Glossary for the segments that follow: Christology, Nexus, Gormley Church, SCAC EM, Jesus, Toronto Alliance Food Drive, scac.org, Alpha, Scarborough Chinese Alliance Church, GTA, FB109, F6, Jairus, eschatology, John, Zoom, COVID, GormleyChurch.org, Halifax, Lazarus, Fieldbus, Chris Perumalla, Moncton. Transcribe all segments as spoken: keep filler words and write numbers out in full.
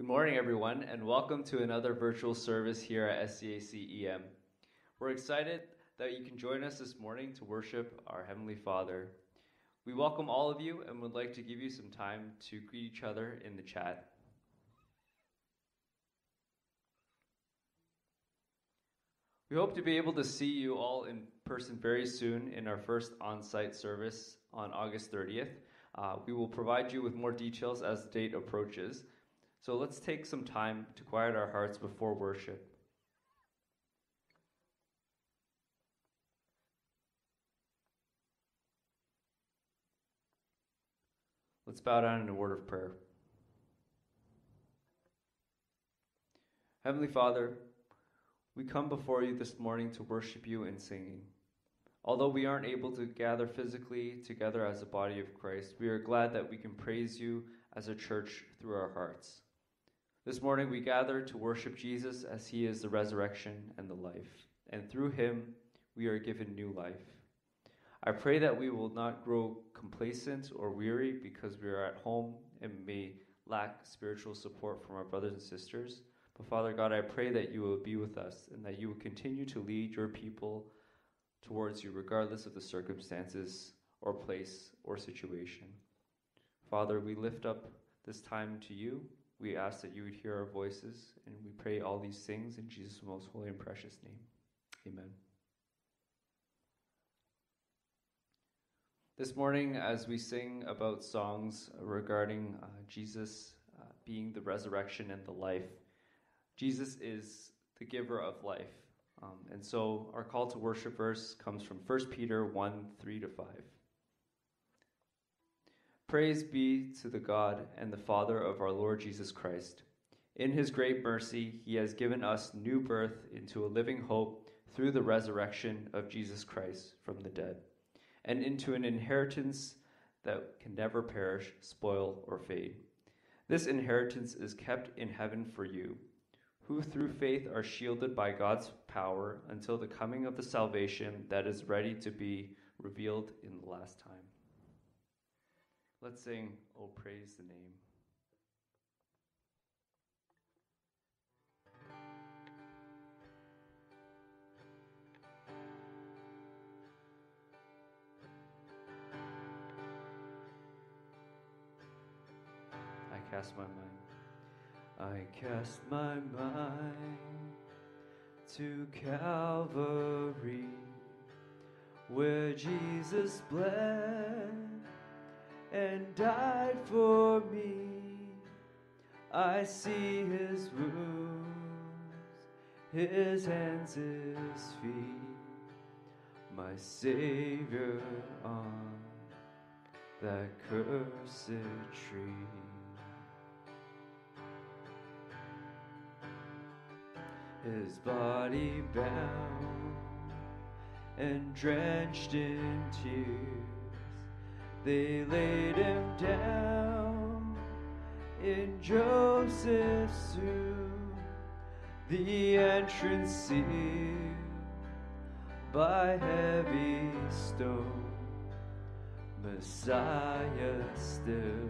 Good morning, everyone, and welcome to another virtual service here at SCAC E M. We're excited that you can join us this morning to worship our Heavenly Father. We welcome all of you and would like to give you some time to greet each other in the chat. We hope to be able to see you all in person very soon in our first on-site service on August thirtieth. Uh, we will provide you with more details as the date approaches. So let's take some time to quiet our hearts before worship. Let's bow down in a word of prayer. Heavenly Father, we come before you this morning to worship you in singing. Although we aren't able to gather physically together as a body of Christ, we are glad that we can praise you as a church through our hearts. This morning we gather to worship Jesus as he is the resurrection and the life, and through him we are given new life. I pray that we will not grow complacent or weary because we are at home and may lack spiritual support from our brothers and sisters. But Father God, I pray that you will be with us and that you will continue to lead your people towards you regardless of the circumstances or place or situation. Father, we lift up this time to you. We ask that you would hear our voices, and we pray all these things in Jesus' most holy and precious name. Amen. This morning, as we sing about songs regarding uh, Jesus uh, being the resurrection and the life, Jesus is the giver of life. Um, and so our call to worship verse comes from First Peter one, three to five. Praise be to the God and the Father of our Lord Jesus Christ. In his great mercy, he has given us new birth into a living hope through the resurrection of Jesus Christ from the dead, and into an inheritance that can never perish, spoil, or fade. This inheritance is kept in heaven for you, who through faith are shielded by God's power until the coming of the salvation that is ready to be revealed in the last time. Let's sing, "Oh, praise the name." I cast my mind. I cast my mind to Calvary, where Jesus bled and died for me. I see his wounds, his hands, his feet, my Savior on that cursed tree. His body bound and drenched in tears, they laid him down in Joseph's tomb, the entrance sealed by heavy stone. Messiah still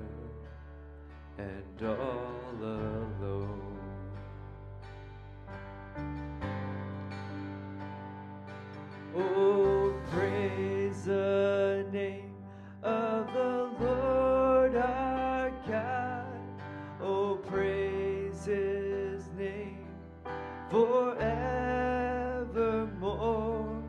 and all alone. Oh, praise the name of the Lord our God. Oh, praise his name forevermore.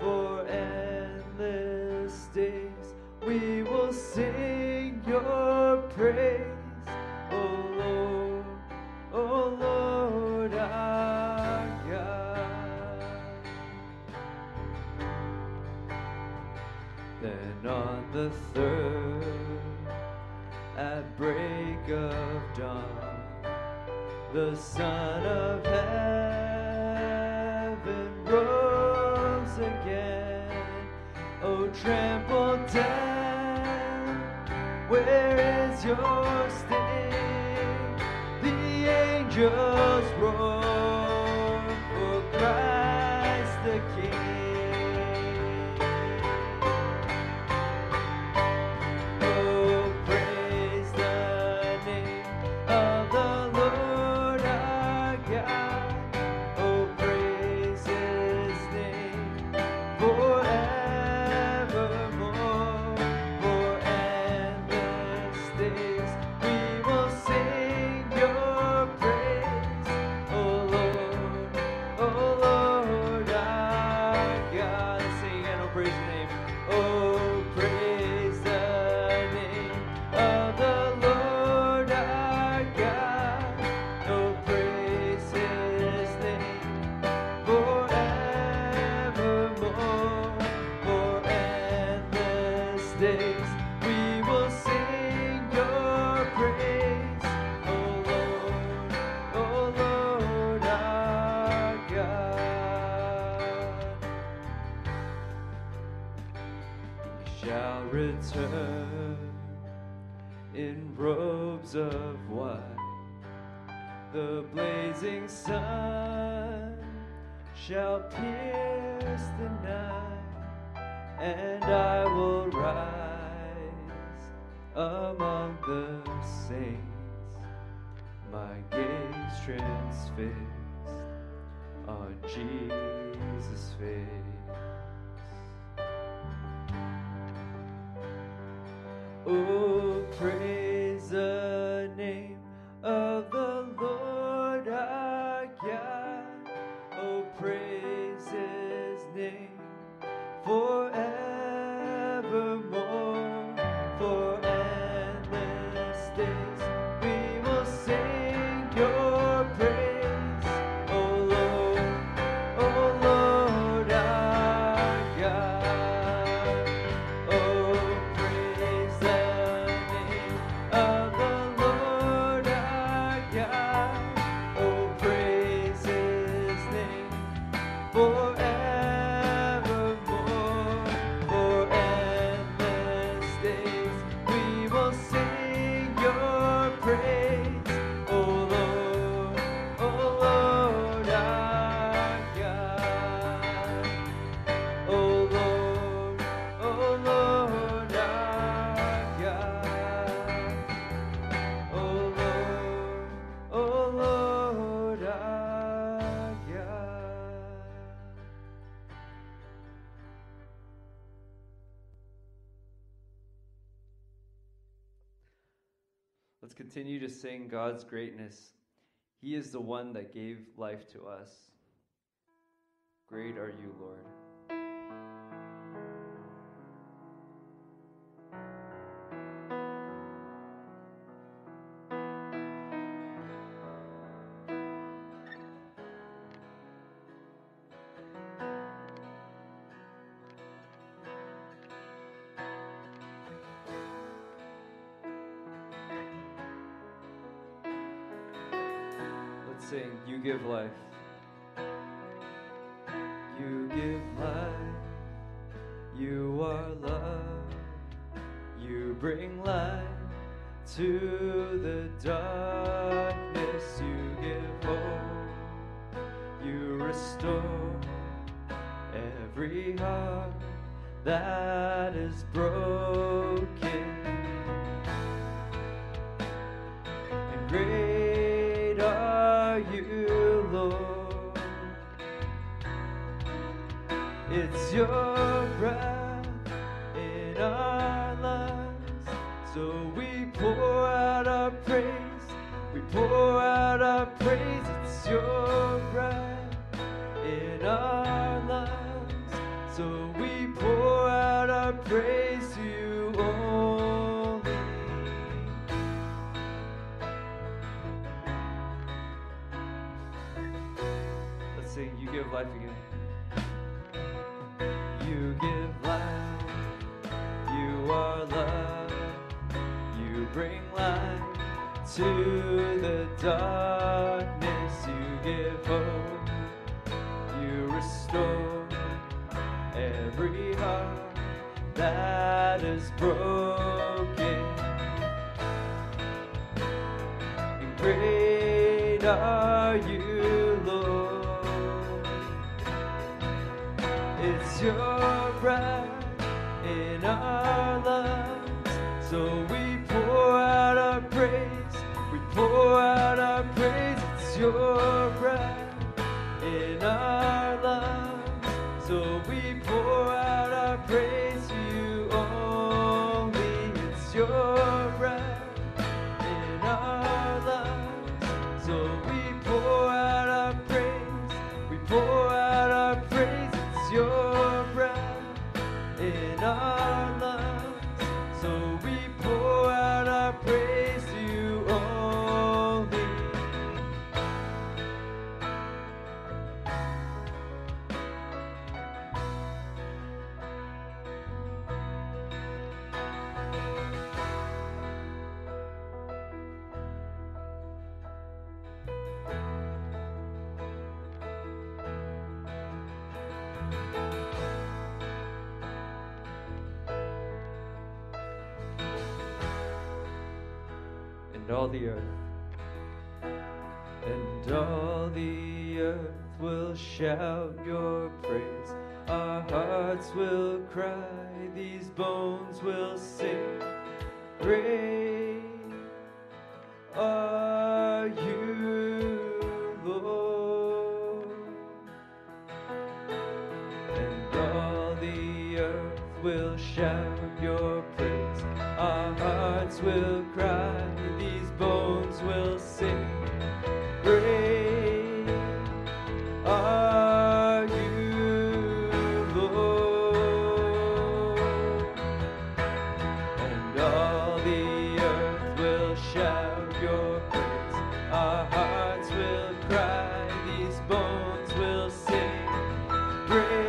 For endless days we will sing your praise. Oh Lord, oh Lord our God. Then on the third, at break of dawn, the Son of Heaven rose again. Oh, trample down, where is your sting? The angels roar for Christ the King. Oh, praise the name of the Lord. return in robes of white. The blazing sun shall pierce the night, and I will rise among the saints, my gaze transfixed on Jesus' face. Oh, praise the name of the Lord our God. Oh, praise his name forevermore. For endless days we will sing your praise. Oh Lord, oh Lord our God. Oh, praise the Continue to sing God's greatness. He is the one that gave life to us. Great are you, Lord. You give life. You give life. You are love. You bring light to the darkness. You give hope. You restore every heart that is broken. And great are you, Lord? It's your breath in our lives, so we pour out our praise. We pour out our praise. It's your breath in our lives, so we pour out our praise to you only. You give life again. You give life. You are love. You bring light to the darkness. You give hope. You restore every heart that is broken. And great are you. It's your breath in our lives, so we pour out our praise. We pour out our praise. It's your breath in our lives, so we pour out our praise to you only. It's your breath in our lives, so we pour out our praise. We pour out our praise. Your breath in our lives, so we pour out our praise to you only. all the earth. And all the earth will shout your praise. Our hearts will cry, these bones will sing. Great are you, Lord. And all the earth will shout your praise. Our hearts will cry, these bones will sing. Great are you, Lord. And all the earth will shout your praise. Our hearts will cry, these bones will sing. Great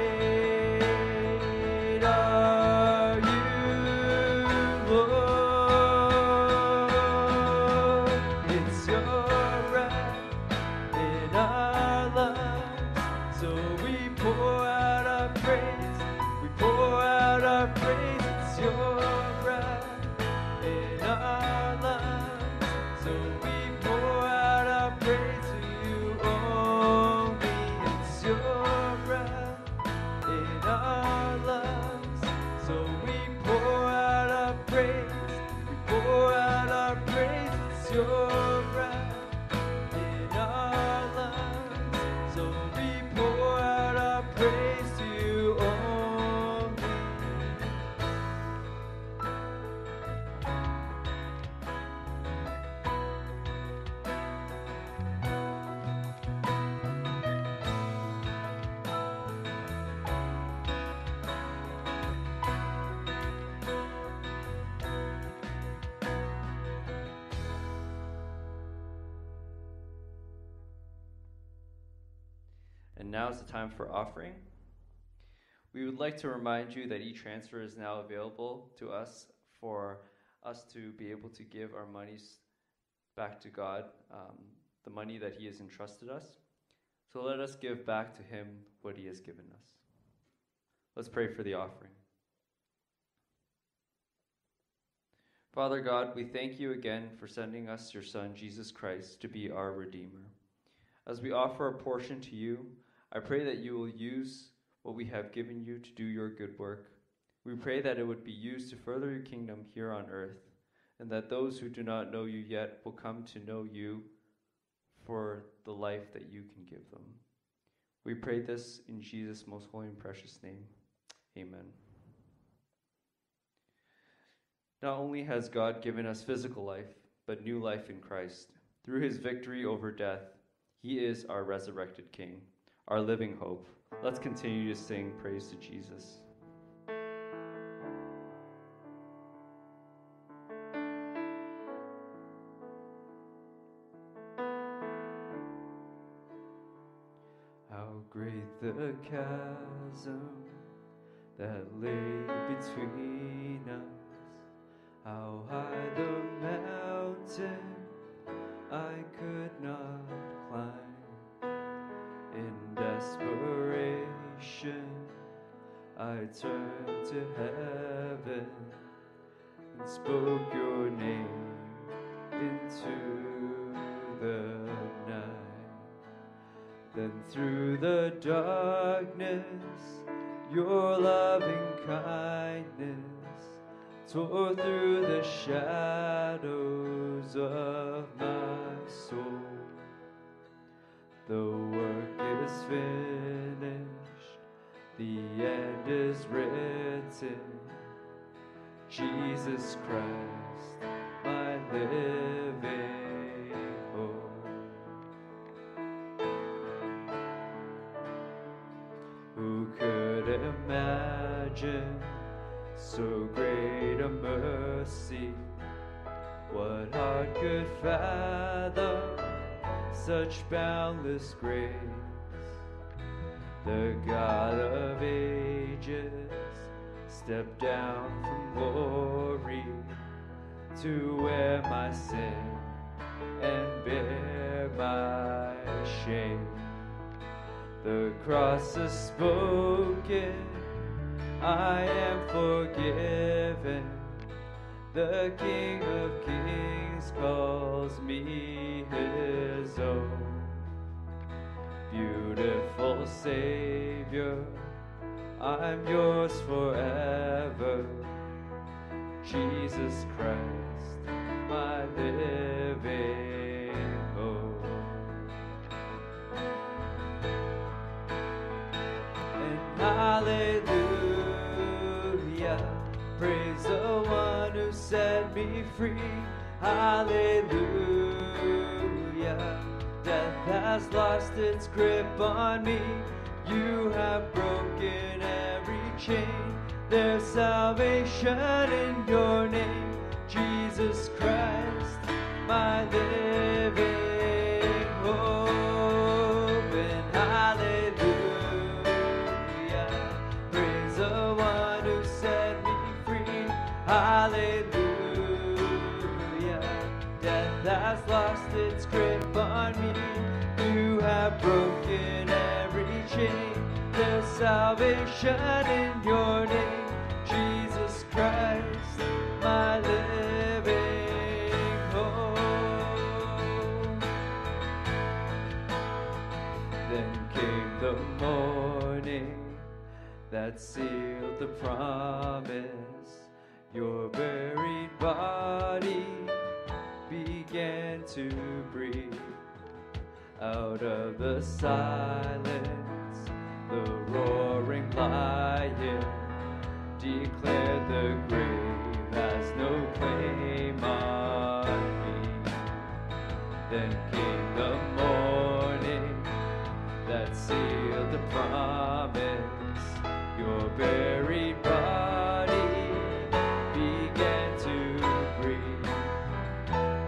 Now is the time for offering. We would like to remind you that e-transfer is now available to us for us to be able to give our monies back to God, um, the money that He has entrusted us. So let us give back to Him what He has given us. Let's pray for the offering. Father God, we thank you again for sending us your Son, Jesus Christ, to be our Redeemer. As we offer a portion to you, I pray that you will use what we have given you to do your good work. We pray that it would be used to further your kingdom here on earth, and that those who do not know you yet will come to know you for the life that you can give them. We pray this in Jesus' most holy and precious name. Amen. Not only has God given us physical life, but new life in Christ. Through his victory over death, he is our resurrected King, our living hope. Let's continue to sing praise to Jesus. How great the chasm that lay between us, how high the mountain I could not climb. In desperation, I turned to heaven and spoke your name into the night. Then through the darkness, your loving kindness tore through the shadows of my soul. The work is finished, the end is written. Jesus Christ, my living hope. Who could imagine so great a mercy? What heart could fathom such boundless grace? The God of ages stepped down from glory to wear my sin and bear my shame. The cross is spoken, I am forgiven. The King of kings Christ calls me his own. Beautiful Savior, I'm yours forever. Jesus Christ, my living hope. And hallelujah, praise the one who set me free. Hallelujah, death has lost its grip on me. You have broken every chain. There's salvation in your name, Jesus Christ, my living hope. And hallelujah, praise the one who set me free. Hallelujah, death has lost its grip on me. You have broken every chain. There's salvation in your name, Jesus Christ, my living hope. Then came the morning that sealed the promise. Your buried body began to breathe out of the silence. The roaring lion declared the grave has no claim on me. Then came the morning that sealed the promise. Your buried body began to breathe.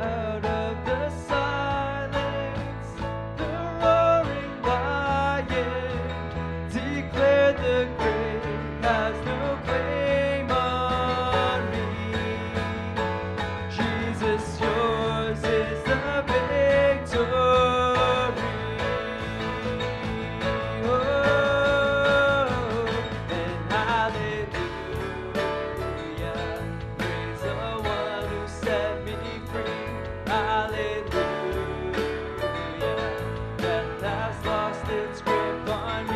Out of the silence, the roaring lion declared the grave has no claim on me. Jesus, yours is the victory. Oh, and hallelujah, praise the one who set me free. Hallelujah, death has lost its grip on me.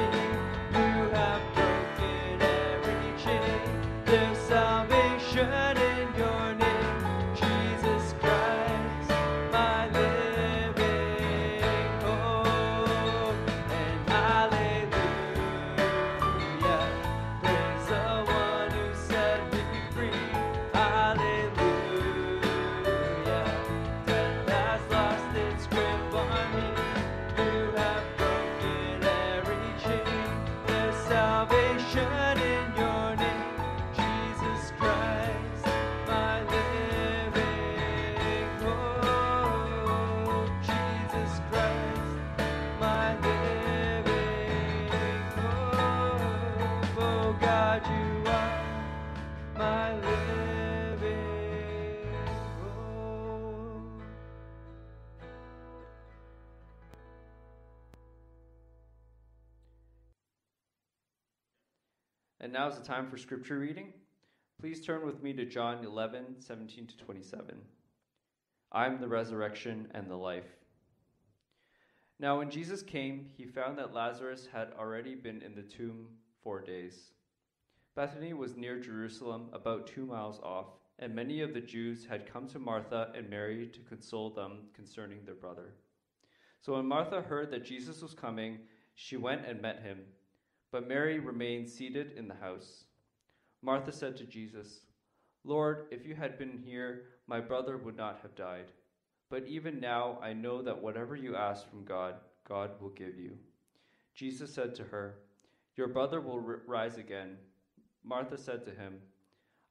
And now is the time for scripture reading. Please turn with me to John eleven, seventeen to twenty-seven. I am the resurrection and the life. Now when Jesus came, he found that Lazarus had already been in the tomb four days. Bethany was near Jerusalem, about two miles off, and many of the Jews had come to Martha and Mary to console them concerning their brother. So when Martha heard that Jesus was coming, she went and met him. But Mary remained seated in the house. Martha said to Jesus, Lord, if you had been here, my brother would not have died. But even now I know that whatever you ask from God, God will give you. Jesus said to her, Your brother will r- rise again. Martha said to him,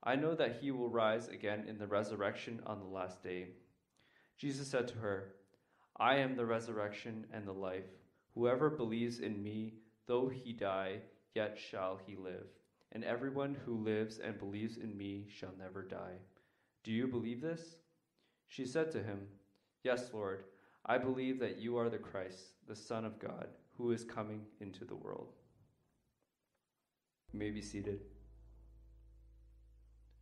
I know that he will rise again in the resurrection on the last day. Jesus said to her, I am the resurrection and the life. Whoever believes in me, though he die, yet shall he live. And everyone who lives and believes in me shall never die. Do you believe this? She said to him, Yes, Lord, I believe that you are the Christ, the Son of God, who is coming into the world. You may be seated.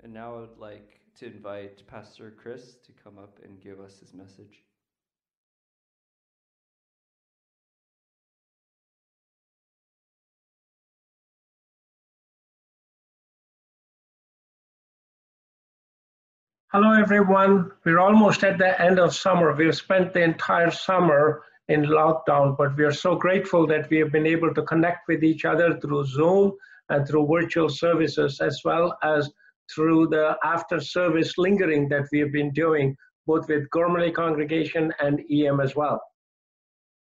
And now I would like to invite Pastor Chris to come up and give us his message. Hello, everyone. We're almost at the end of summer. We've spent the entire summer in lockdown, but we are so grateful that we have been able to connect with each other through Zoom and through virtual services, as well as through the after-service lingering that we have been doing, both with Gormley Congregation and E M as well.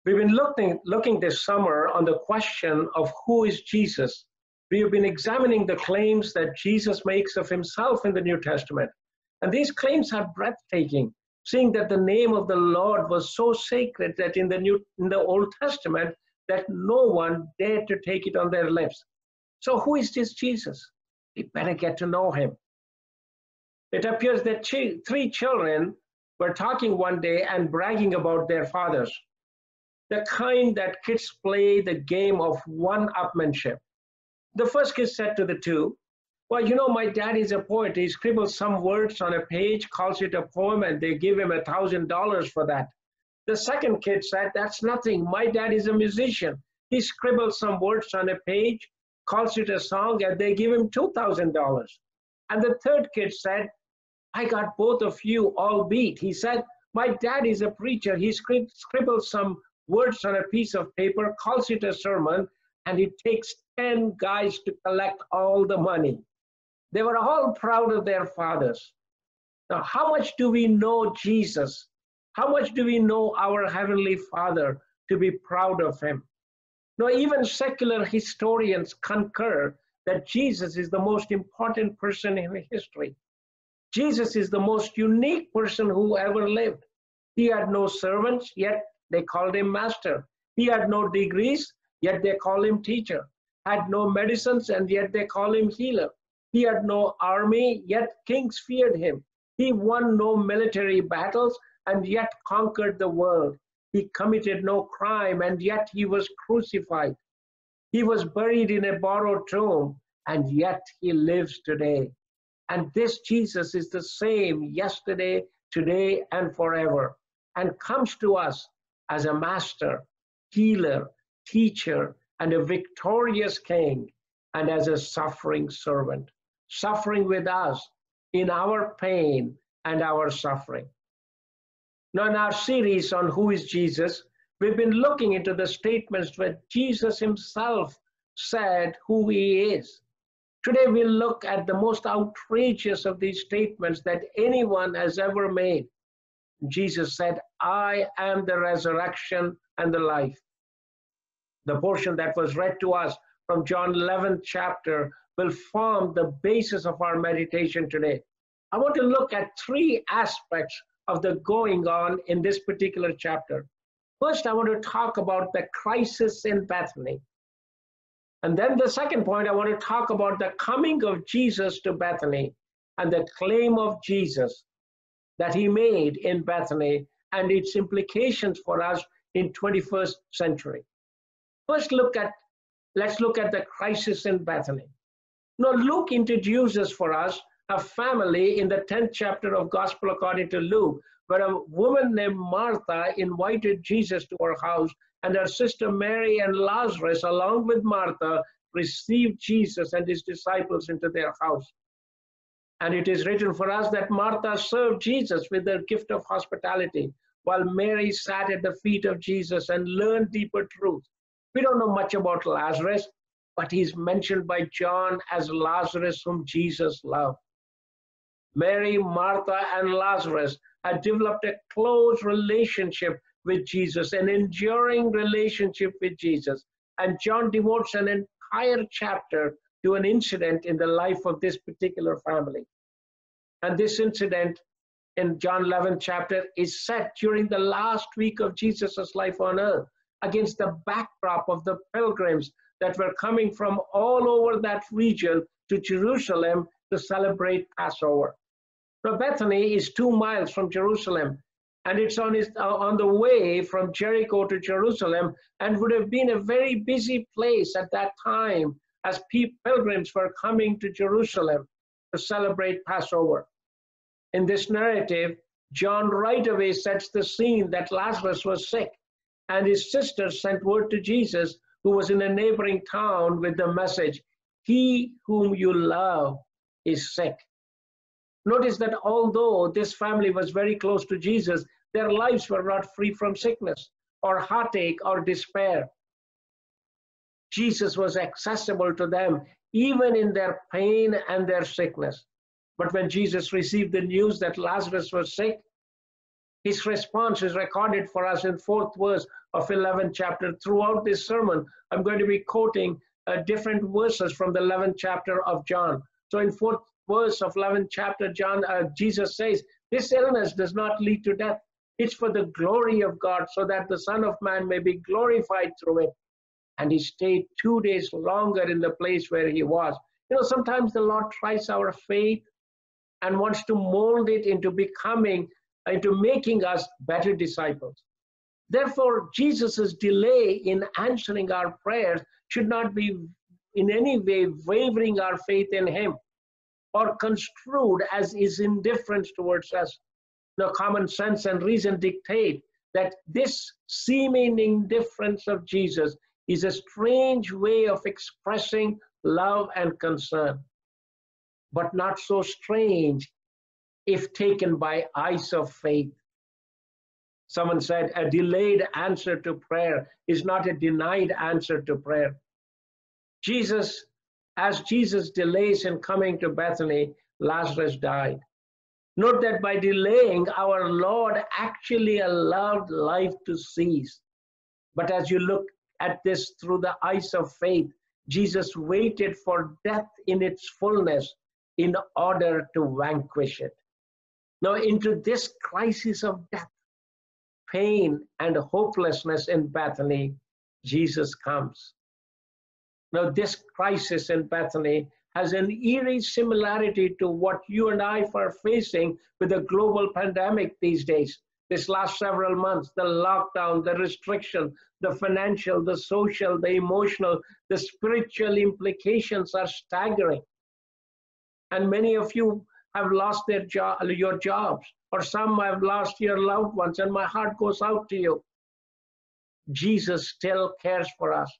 We've been looking, looking this summer on the question of who is Jesus. We have been examining the claims that Jesus makes of himself in the New Testament. And these claims are breathtaking, seeing that the name of the Lord was so sacred that in the New, in the Old Testament, that no one dared to take it on their lips. So who is this Jesus? We better get to know him. It appears that three children were talking one day and bragging about their fathers, the kind that kids play the game of one-upmanship. The first kid said to the two, "Well, you know, my dad is a poet. He scribbles some words on a page, calls it a poem, and they give him a thousand dollars for that." The second kid said, "That's nothing. My dad is a musician. He scribbles some words on a page, calls it a song, and they give him two thousand dollars." And the third kid said, "I got both of you all beat." He said, "My dad is a preacher. He scrib- scribbles some words on a piece of paper, calls it a sermon, and it takes ten guys to collect all the money." They were all proud of their fathers. Now, how much do we know Jesus? How much do we know our Heavenly Father to be proud of him? Now, even secular historians concur that Jesus is the most important person in history. Jesus is the most unique person who ever lived. He had no servants, yet they called him master. He had no degrees, yet they call him teacher. Had no medicines, and yet they call him healer. He had no army, yet kings feared him. He won no military battles, and yet conquered the world. He committed no crime, and yet he was crucified. He was buried in a borrowed tomb, and yet he lives today. And this Jesus is the same yesterday, today, and forever, and comes to us as a master, healer, teacher, and a victorious king, and as a suffering servant. Suffering with us in our pain and our suffering. Now, in our series on Who is Jesus, we've been looking into the statements where Jesus himself said who he is. Today, we'll look at the most outrageous of these statements that anyone has ever made. Jesus said, "I am the resurrection and the life." The portion that was read to us from John eleventh chapter will form the basis of our meditation today. I want to look at three aspects of the going on in this particular chapter. First, I want to talk about the crisis in Bethany. And then the second point, I want to talk about the coming of Jesus to Bethany and the claim of Jesus that he made in Bethany and its implications for us in twenty-first century. First, look at Let's look at the crisis in Bethany. Now, Luke introduces for us a family in the tenth chapter of Gospel according to Luke, where a woman named Martha invited Jesus to her house, and her sister Mary and Lazarus, along with Martha, received Jesus and his disciples into their house. And it is written for us that Martha served Jesus with the gift of hospitality, while Mary sat at the feet of Jesus and learned deeper truth. We don't know much about Lazarus, but he's mentioned by John as Lazarus whom Jesus loved. Mary, Martha, and Lazarus had developed a close relationship with Jesus, an enduring relationship with Jesus. And John devotes an entire chapter to an incident in the life of this particular family. And this incident in John eleventh chapter is set during the last week of Jesus' life on earth, against the backdrop of the pilgrims that were coming from all over that region to Jerusalem to celebrate Passover. Now, Bethany is two miles from Jerusalem, and it's on, its, uh, on the way from Jericho to Jerusalem, and would have been a very busy place at that time as pilgrims were coming to Jerusalem to celebrate Passover. in this narrative, John right away sets the scene that Lazarus was sick, and his sister sent word to Jesus, who was in a neighboring town, with the message, "He whom you love is sick." Notice that although this family was very close to Jesus, their lives were not free from sickness or heartache or despair. Jesus was accessible to them, even in their pain and their sickness. But when Jesus received the news that Lazarus was sick, his response is recorded for us in fourth verse of eleventh chapter. Throughout this sermon, I'm going to be quoting uh, different verses from the eleventh chapter of John. So in fourth verse of eleventh chapter, John, uh, Jesus says, "This illness does not lead to death. It's for the glory of God, so that the Son of Man may be glorified through it." And he stayed two days longer in the place where he was. You know, sometimes the Lord tries our faith and wants to mold it into becoming, into making us better disciples. Therefore, Jesus's delay in answering our prayers should not be in any way wavering our faith in him, or construed as his indifference towards us. Now, common sense and reason dictate that this seeming indifference of Jesus is a strange way of expressing love and concern, but not so strange if taken by eyes of faith. Someone said, a delayed answer to prayer is not a denied answer to prayer. Jesus, as Jesus delays in coming to Bethany, Lazarus died. Note that by delaying, our Lord actually allowed life to cease. But as you look at this through the eyes of faith, Jesus waited for death in its fullness in order to vanquish it. Now, into this crisis of death, pain, and hopelessness in Bethany, Jesus comes. Now, this crisis in Bethany has an eerie similarity to what you and I are facing with the global pandemic these days. This last several months, the lockdown, the restriction, the financial, the social, the emotional, the spiritual implications are staggering. And many of you have lost their jo- your jobs, or some have lost your loved ones, and my heart goes out to you. Jesus still cares for us.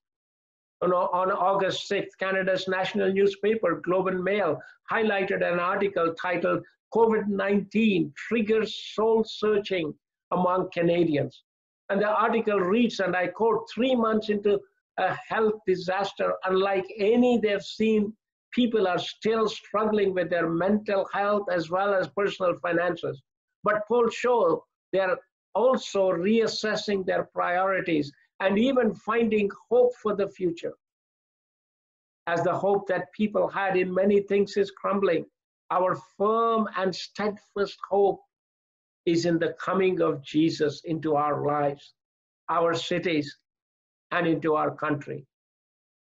On, on August sixth, Canada's national newspaper, Globe and Mail, highlighted an article titled, COVID nineteen triggers soul-searching among Canadians. And the article reads, and I quote, three months into a health disaster, unlike any they've seen, people are still struggling with their mental health as well as personal finances. But polls show they're also reassessing their priorities and even finding hope for the future. As the hope that people had in many things is crumbling, our firm and steadfast hope is in the coming of Jesus into our lives, our cities, and into our country.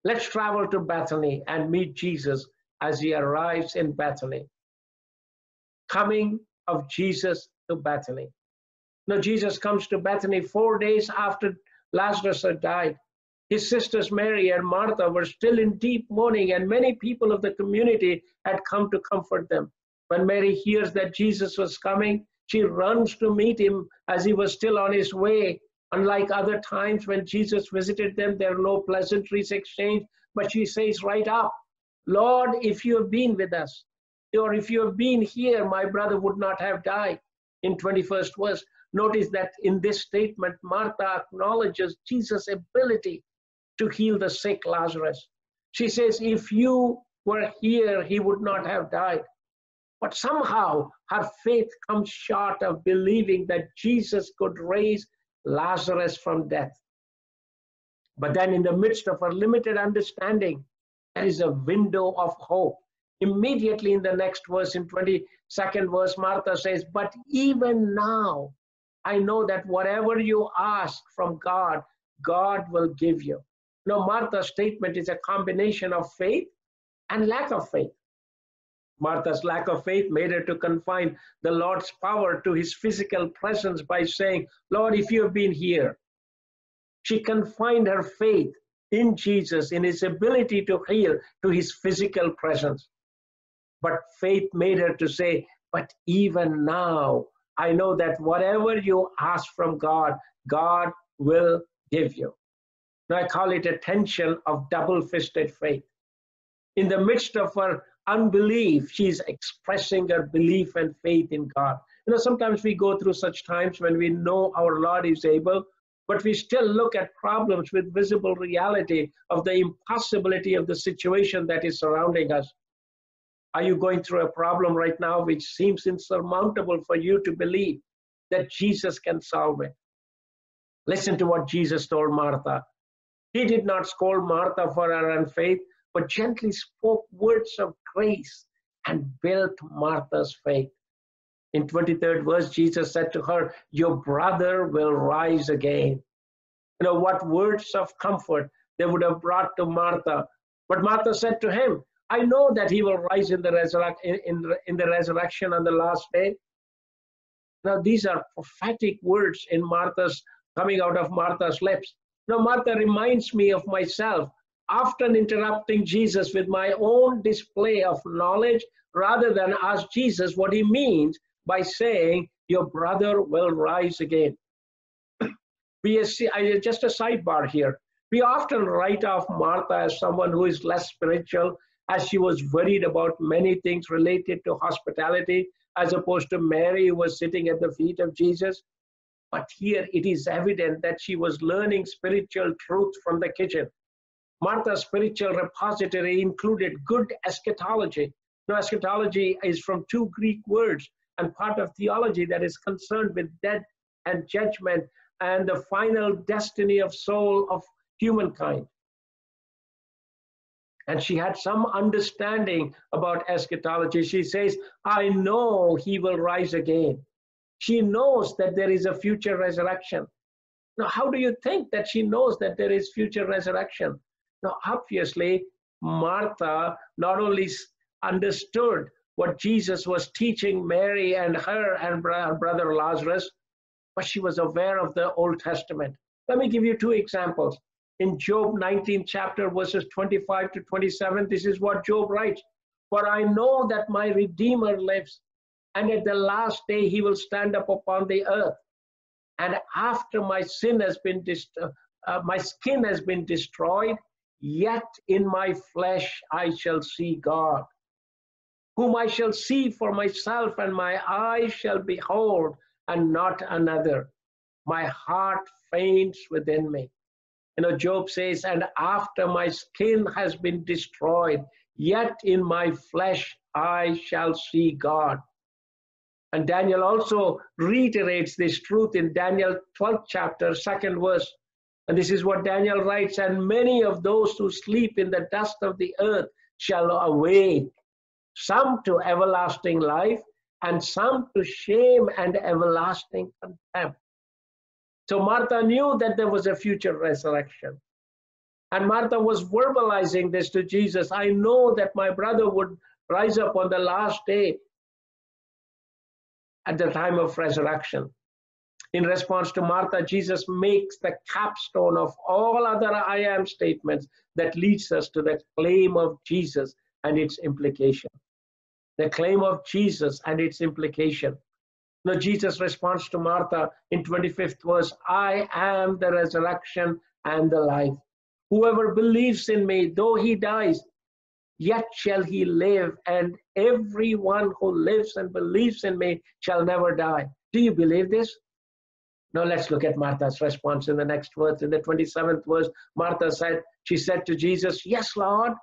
Let's travel to Bethany and meet Jesus as he arrives in Bethany. Coming of Jesus to Bethany. Now, Jesus comes to Bethany four days after Lazarus had died. His sisters Mary and Martha were still in deep mourning, and many people of the community had come to comfort them. When Mary hears that Jesus was coming, she runs to meet him as he was still on his way. Unlike other times when Jesus visited them, there were no pleasantries exchanged, but she says right up, "Lord, if you have been with us, or if you have been here, my brother would not have died." In twenty-first verse, notice that in this statement, Martha acknowledges Jesus' ability to heal the sick Lazarus. She says, if you were here, he would not have died. But somehow her faith comes short of believing that Jesus could raise Lazarus from death. But then in the midst of her limited understanding, there is a window of hope. Immediately in the next verse, in twenty-second verse, Martha says, but even now, I know that whatever you ask from God, God will give you. Now, Martha's statement is a combination of faith and lack of faith. Martha's lack of faith made her to confine the Lord's power to his physical presence by saying, Lord, if you have been here. She confined her faith in Jesus, in his ability to heal, to his physical presence. But faith made her to say, But even now, I know that whatever you ask from God, God will give you. Now I call it a tension of double-fisted faith. In the midst of her unbelief, she's expressing her belief and faith in God. You know, sometimes we go through such times when we know our Lord is able, but we still look at problems with visible reality of the impossibility of the situation that is surrounding us. Are you going through a problem right now which seems insurmountable for you to believe that Jesus can solve it? Listen to what Jesus told Martha. He did not scold Martha for her unfaith, but gently spoke words of grace and built Martha's faith. In twenty-third verse, Jesus said to her, "Your brother will rise again." You know, what words of comfort they would have brought to Martha. But Martha said to him, "I know that he will rise in the, resurrect, in, in, in the resurrection on the last day." Now, these are prophetic words in Martha's, coming out of Martha's lips. Now, Martha reminds me of myself, often interrupting Jesus with my own display of knowledge rather than ask Jesus what he means by saying, "Your brother will rise again." We I, just a sidebar here. We often write off Martha as someone who is less spiritual, as she was worried about many things related to hospitality, as opposed to Mary, who was sitting at the feet of Jesus. But here it is evident that she was learning spiritual truth from the kitchen. Martha's spiritual repository included good eschatology. Now, eschatology is from two Greek words and part of theology that is concerned with death and judgment and the final destiny of soul of humankind. And she had some understanding about eschatology. She says, "I know he will rise again." She knows that there is a future resurrection. Now, how do you think that she knows that there is future resurrection? Now, obviously, Martha not only understood what Jesus was teaching Mary and her and her brother Lazarus, but she was aware of the Old Testament. Let me give you two examples. In Job nineteenth chapter, verses twenty-five to twenty-seven, this is what Job writes. "For I know that my Redeemer lives, and at the last day he will stand up upon the earth. And after my sin has been uh, my skin has been destroyed, yet in my flesh I shall see God, whom I shall see for myself, and my eyes shall behold, and not another. My heart faints within me." You know, Job says, "And after my skin has been destroyed, yet in my flesh I shall see God." And Daniel also reiterates this truth in Daniel twelfth chapter, second verse. And this is what Daniel writes, "And many of those who sleep in the dust of the earth shall awake, some to everlasting life, and some to shame and everlasting contempt." So Martha knew that there was a future resurrection. And Martha was verbalizing this to Jesus. "I know that my brother would rise up on the last day at the time of resurrection." In response to Martha, Jesus makes the capstone of all other I am statements that leads us to the claim of Jesus and its implication. The claim of Jesus and its implication. Now, Jesus' response to Martha in twenty-fifth verse, "I am the resurrection and the life. Whoever believes in me, though he dies, yet shall he live, and everyone who lives and believes in me shall never die." Do you believe this? Now let's look at Martha's response in the next verse. In the twenty-seventh verse, Martha said, she said to Jesus, "Yes, Lord,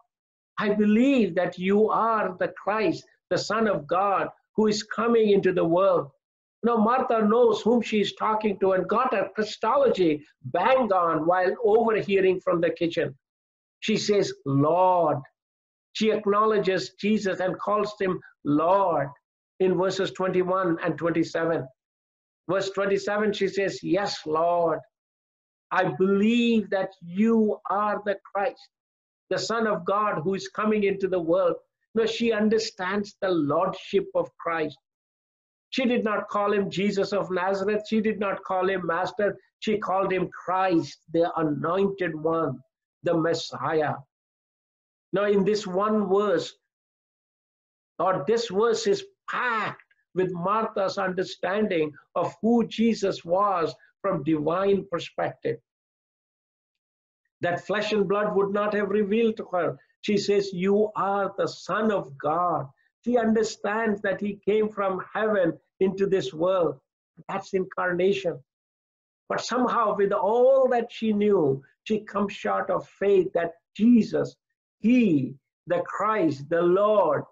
I believe that you are the Christ, the Son of God, who is coming into the world." Now Martha knows whom she is talking to and got her Christology banged on while overhearing from the kitchen. She says, "Lord." She acknowledges Jesus and calls him Lord in verses twenty-one and twenty-seven. Verse twenty-seven, she says, "Yes, Lord, I believe that you are the Christ, the Son of God, who is coming into the world." No, she understands the lordship of Christ. She did not call him Jesus of Nazareth. She did not call him Master. She called him Christ, the Anointed One, the Messiah. Now in this one verse, or this verse is packed with Martha's understanding of who Jesus was from divine perspective. That flesh and blood would not have revealed to her. She says, you are the Son of God. She understands that he came from heaven into this world. That's incarnation. But somehow, with all that she knew, she comes short of faith that Jesus, he, the Christ, the Lord,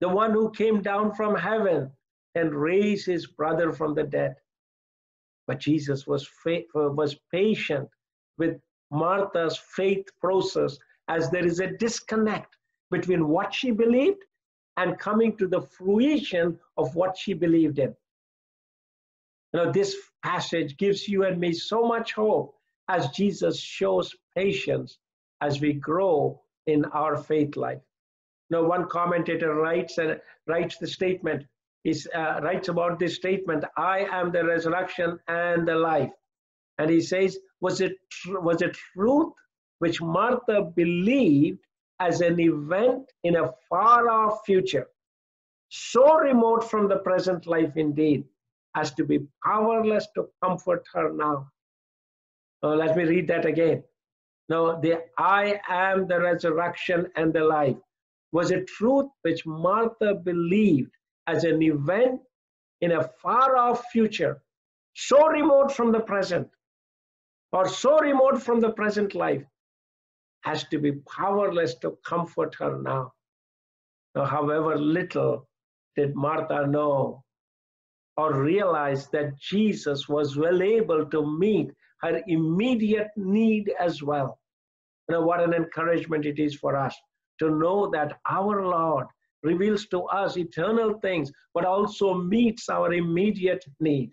the one who came down from heaven and raised his brother from the dead. But Jesus was, was patient with Martha's faith process, as there is a disconnect between what she believed and coming to the fruition of what she believed in. You know, this passage gives you and me so much hope as Jesus shows patience as we grow in our faith life. Now, one commentator writes and writes the statement is uh, writes about this statement: "I am the resurrection and the life." And he says, "Was it was it truth which Martha believed as an event in a far-off future, so remote from the present life indeed, as to be powerless to comfort her now." Oh, let me read that again. No, the I am the resurrection and the life was a truth which Martha believed as an event in a far-off future, so remote from the present, or so remote from the present life, as to be powerless to comfort her now. Now, however little did Martha know or realize that Jesus was well able to meet her immediate need as well. You know, what an encouragement it is for us to know that our Lord reveals to us eternal things, but also meets our immediate need.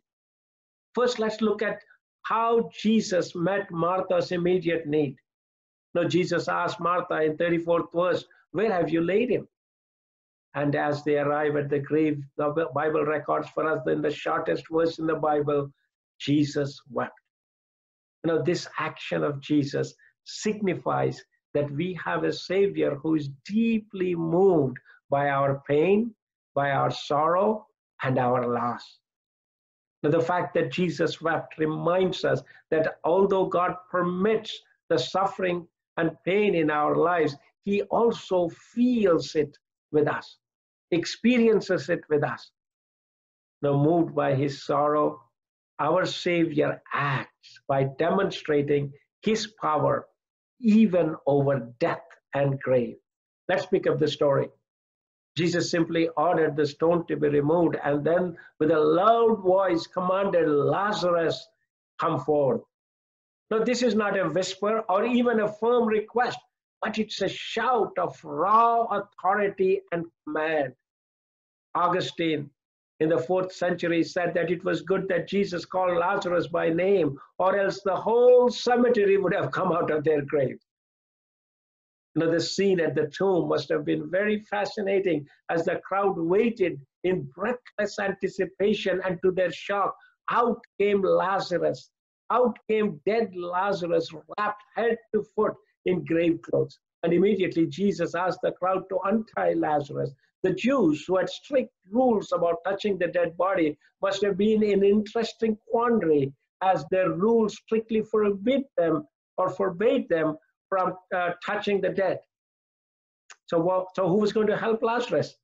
First, let's look at how Jesus met Martha's immediate need. Now, Jesus asked Martha in thirty-fourth verse, "Where have you laid him?" And as they arrive at the grave, the Bible records for us in the shortest verse in the Bible, Jesus wept. You know, this action of Jesus signifies that we have a Savior who is deeply moved by our pain, by our sorrow, and our loss. Now, the fact that Jesus wept reminds us that although God permits the suffering and pain in our lives, he also feels it with us, experiences it with us. Now, moved by his sorrow, our Savior acts by demonstrating his power even over death and grave. Let's pick up the story. Jesus simply ordered the stone to be removed, and then with a loud voice commanded, "Lazarus, come forth." Now, this is not a whisper or even a firm request, but it's a shout of raw authority and command. Augustine in the fourth century said that it was good that Jesus called Lazarus by name, or else the whole cemetery would have come out of their grave. Now, the scene at the tomb must have been very fascinating as the crowd waited in breathless anticipation, and to their shock, out came Lazarus. Out came dead Lazarus, wrapped head to foot in grave clothes. And immediately Jesus asked the crowd to untie Lazarus. The Jews, who had strict rules about touching the dead body, must have been in an interesting quandary, as their rules strictly forbid them or forbade them from uh, touching the dead. So, well, so who was going to help Lazarus?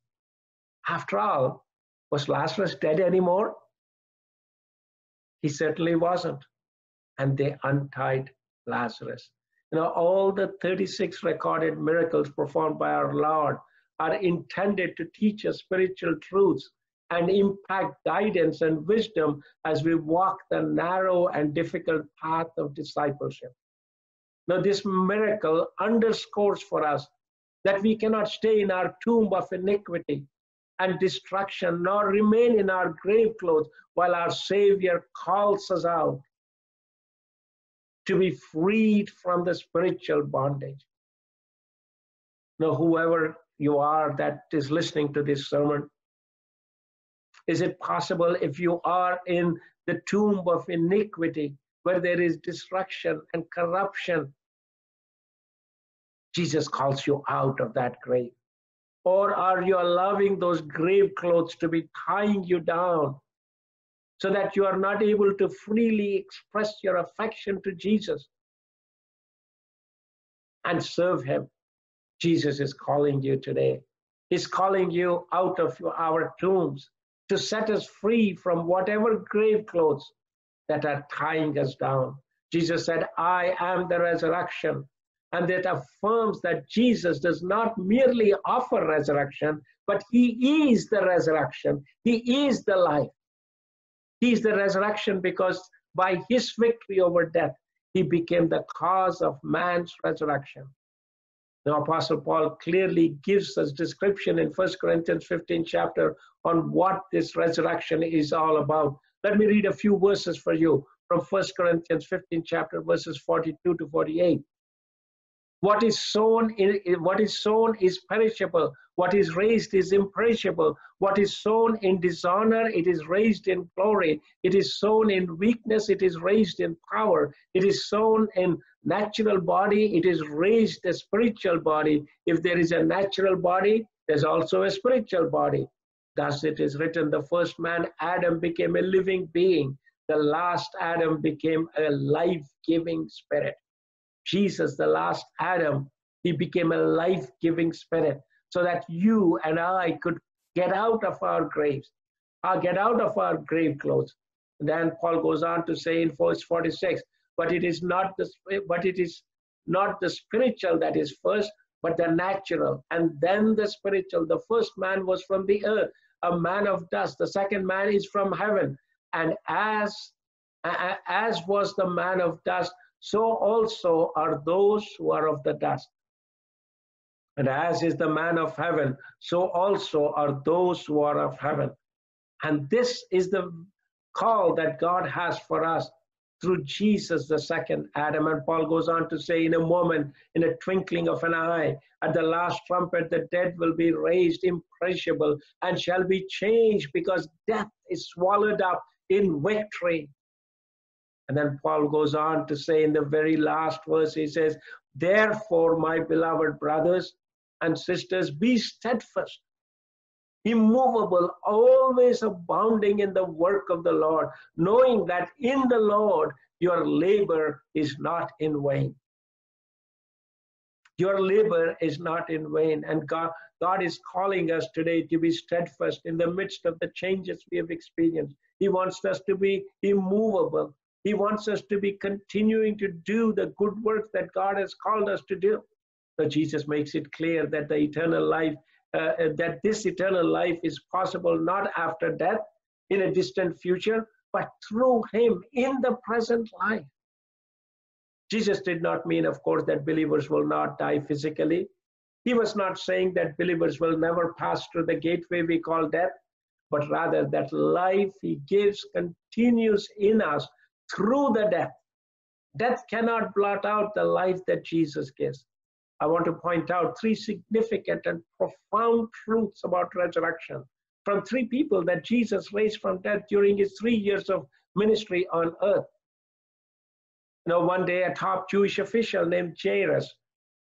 After all, was Lazarus dead anymore? He certainly wasn't. And they untied Lazarus. You know, all the thirty-six recorded miracles performed by our Lord are intended to teach us spiritual truths and impact guidance and wisdom as we walk the narrow and difficult path of discipleship. Now, this miracle underscores for us that we cannot stay in our tomb of iniquity and destruction, nor remain in our grave clothes while our Savior calls us out to be freed from the spiritual bondage. Now, whoever you are that is listening to this sermon, is it possible, if you are in the tomb of iniquity where there is destruction and corruption, Jesus calls you out of that grave. Or are you allowing those grave clothes to be tying you down so that you are not able to freely express your affection to Jesus and serve him? Jesus is calling you today. He's calling you out of our tombs to set us free from whatever grave clothes that are tying us down. Jesus said, I am the resurrection. And that affirms that Jesus does not merely offer resurrection, but he is the resurrection. He is the life. He is the resurrection because by his victory over death, he became the cause of man's resurrection. Now, Apostle Paul clearly gives us description in First Corinthians fifteen chapter on what this resurrection is all about. Let me read a few verses for you from First Corinthians fifteen chapter verses forty-two to forty-eight. What is sown in, what is sown is perishable. What is raised is imperishable. What is sown in dishonor, it is raised in glory. It is sown in weakness, it is raised in power. It is sown in natural body, it is raised a spiritual body. If there is a natural body, there's also a spiritual body. Thus it is written, the first man, Adam, became a living being. The last Adam became a life-giving spirit. Jesus, the last Adam, he became a life-giving spirit so that you and I could get out of our graves, or get out of our grave clothes. And then Paul goes on to say in verse forty-six, but it is not the, but it is not the spiritual that is first, but the natural, and then the spiritual. The first man was from the earth, a man of dust. The second man is from heaven. And as, as was the man of dust, so also are those who are of the dust. And as is the man of heaven, so also are those who are of heaven. And this is the call that God has for us through Jesus, the second Adam. And Paul goes on to say, in a moment, in a twinkling of an eye, at the last trumpet, the dead will be raised imperishable and shall be changed, because death is swallowed up in victory. And then Paul goes on to say in the very last verse, he says, therefore, my beloved brothers and sisters, be steadfast, immovable, always abounding in the work of the Lord, knowing that in the Lord, your labor is not in vain. Your labor is not in vain. And God, God is calling us today to be steadfast in the midst of the changes we have experienced. He wants us to be immovable. He wants us to be continuing to do the good work that God has called us to do. So Jesus makes it clear that the eternal life, uh, that this eternal life is possible not after death in a distant future, but through him in the present life. Jesus did not mean, of course, that believers will not die physically. He was not saying that believers will never pass through the gateway we call death, but rather that life he gives continues in us through the death. Death cannot blot out the life that Jesus gives. I want to point out three significant and profound truths about resurrection from three people that Jesus raised from death during his three years of ministry on earth. You know, one day a top Jewish official named Jairus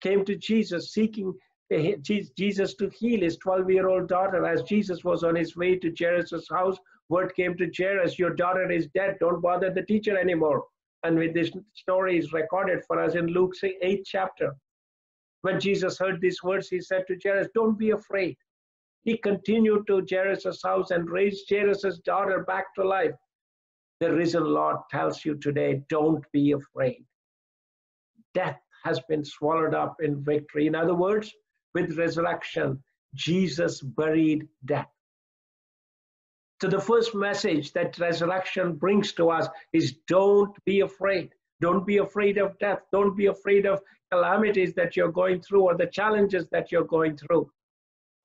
came to Jesus seeking Jesus to heal his twelve-year-old daughter. As Jesus was on his way to Jairus' house, word came to Jairus, your daughter is dead, don't bother the teacher anymore. And with this story is recorded for us in Luke's eighth chapter. When Jesus heard these words, he said to Jairus, don't be afraid. He continued to Jairus' house and raised Jairus' daughter back to life. The risen Lord tells you today, don't be afraid. Death has been swallowed up in victory. In other words, with resurrection, Jesus buried death. So the first message that resurrection brings to us is don't be afraid. Don't be afraid of death. Don't be afraid of calamities that you're going through or the challenges that you're going through.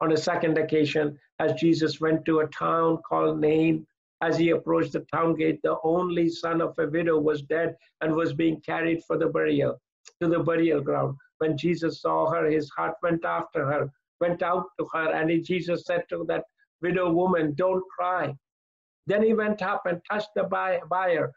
On a second occasion, as Jesus went to a town called Nain, as he approached the town gate, the only son of a widow was dead and was being carried for the burial, to the burial ground. When Jesus saw her, his heart went after her, went out to her, and he, Jesus said to that widow woman, don't cry. Then he went up and touched the buyer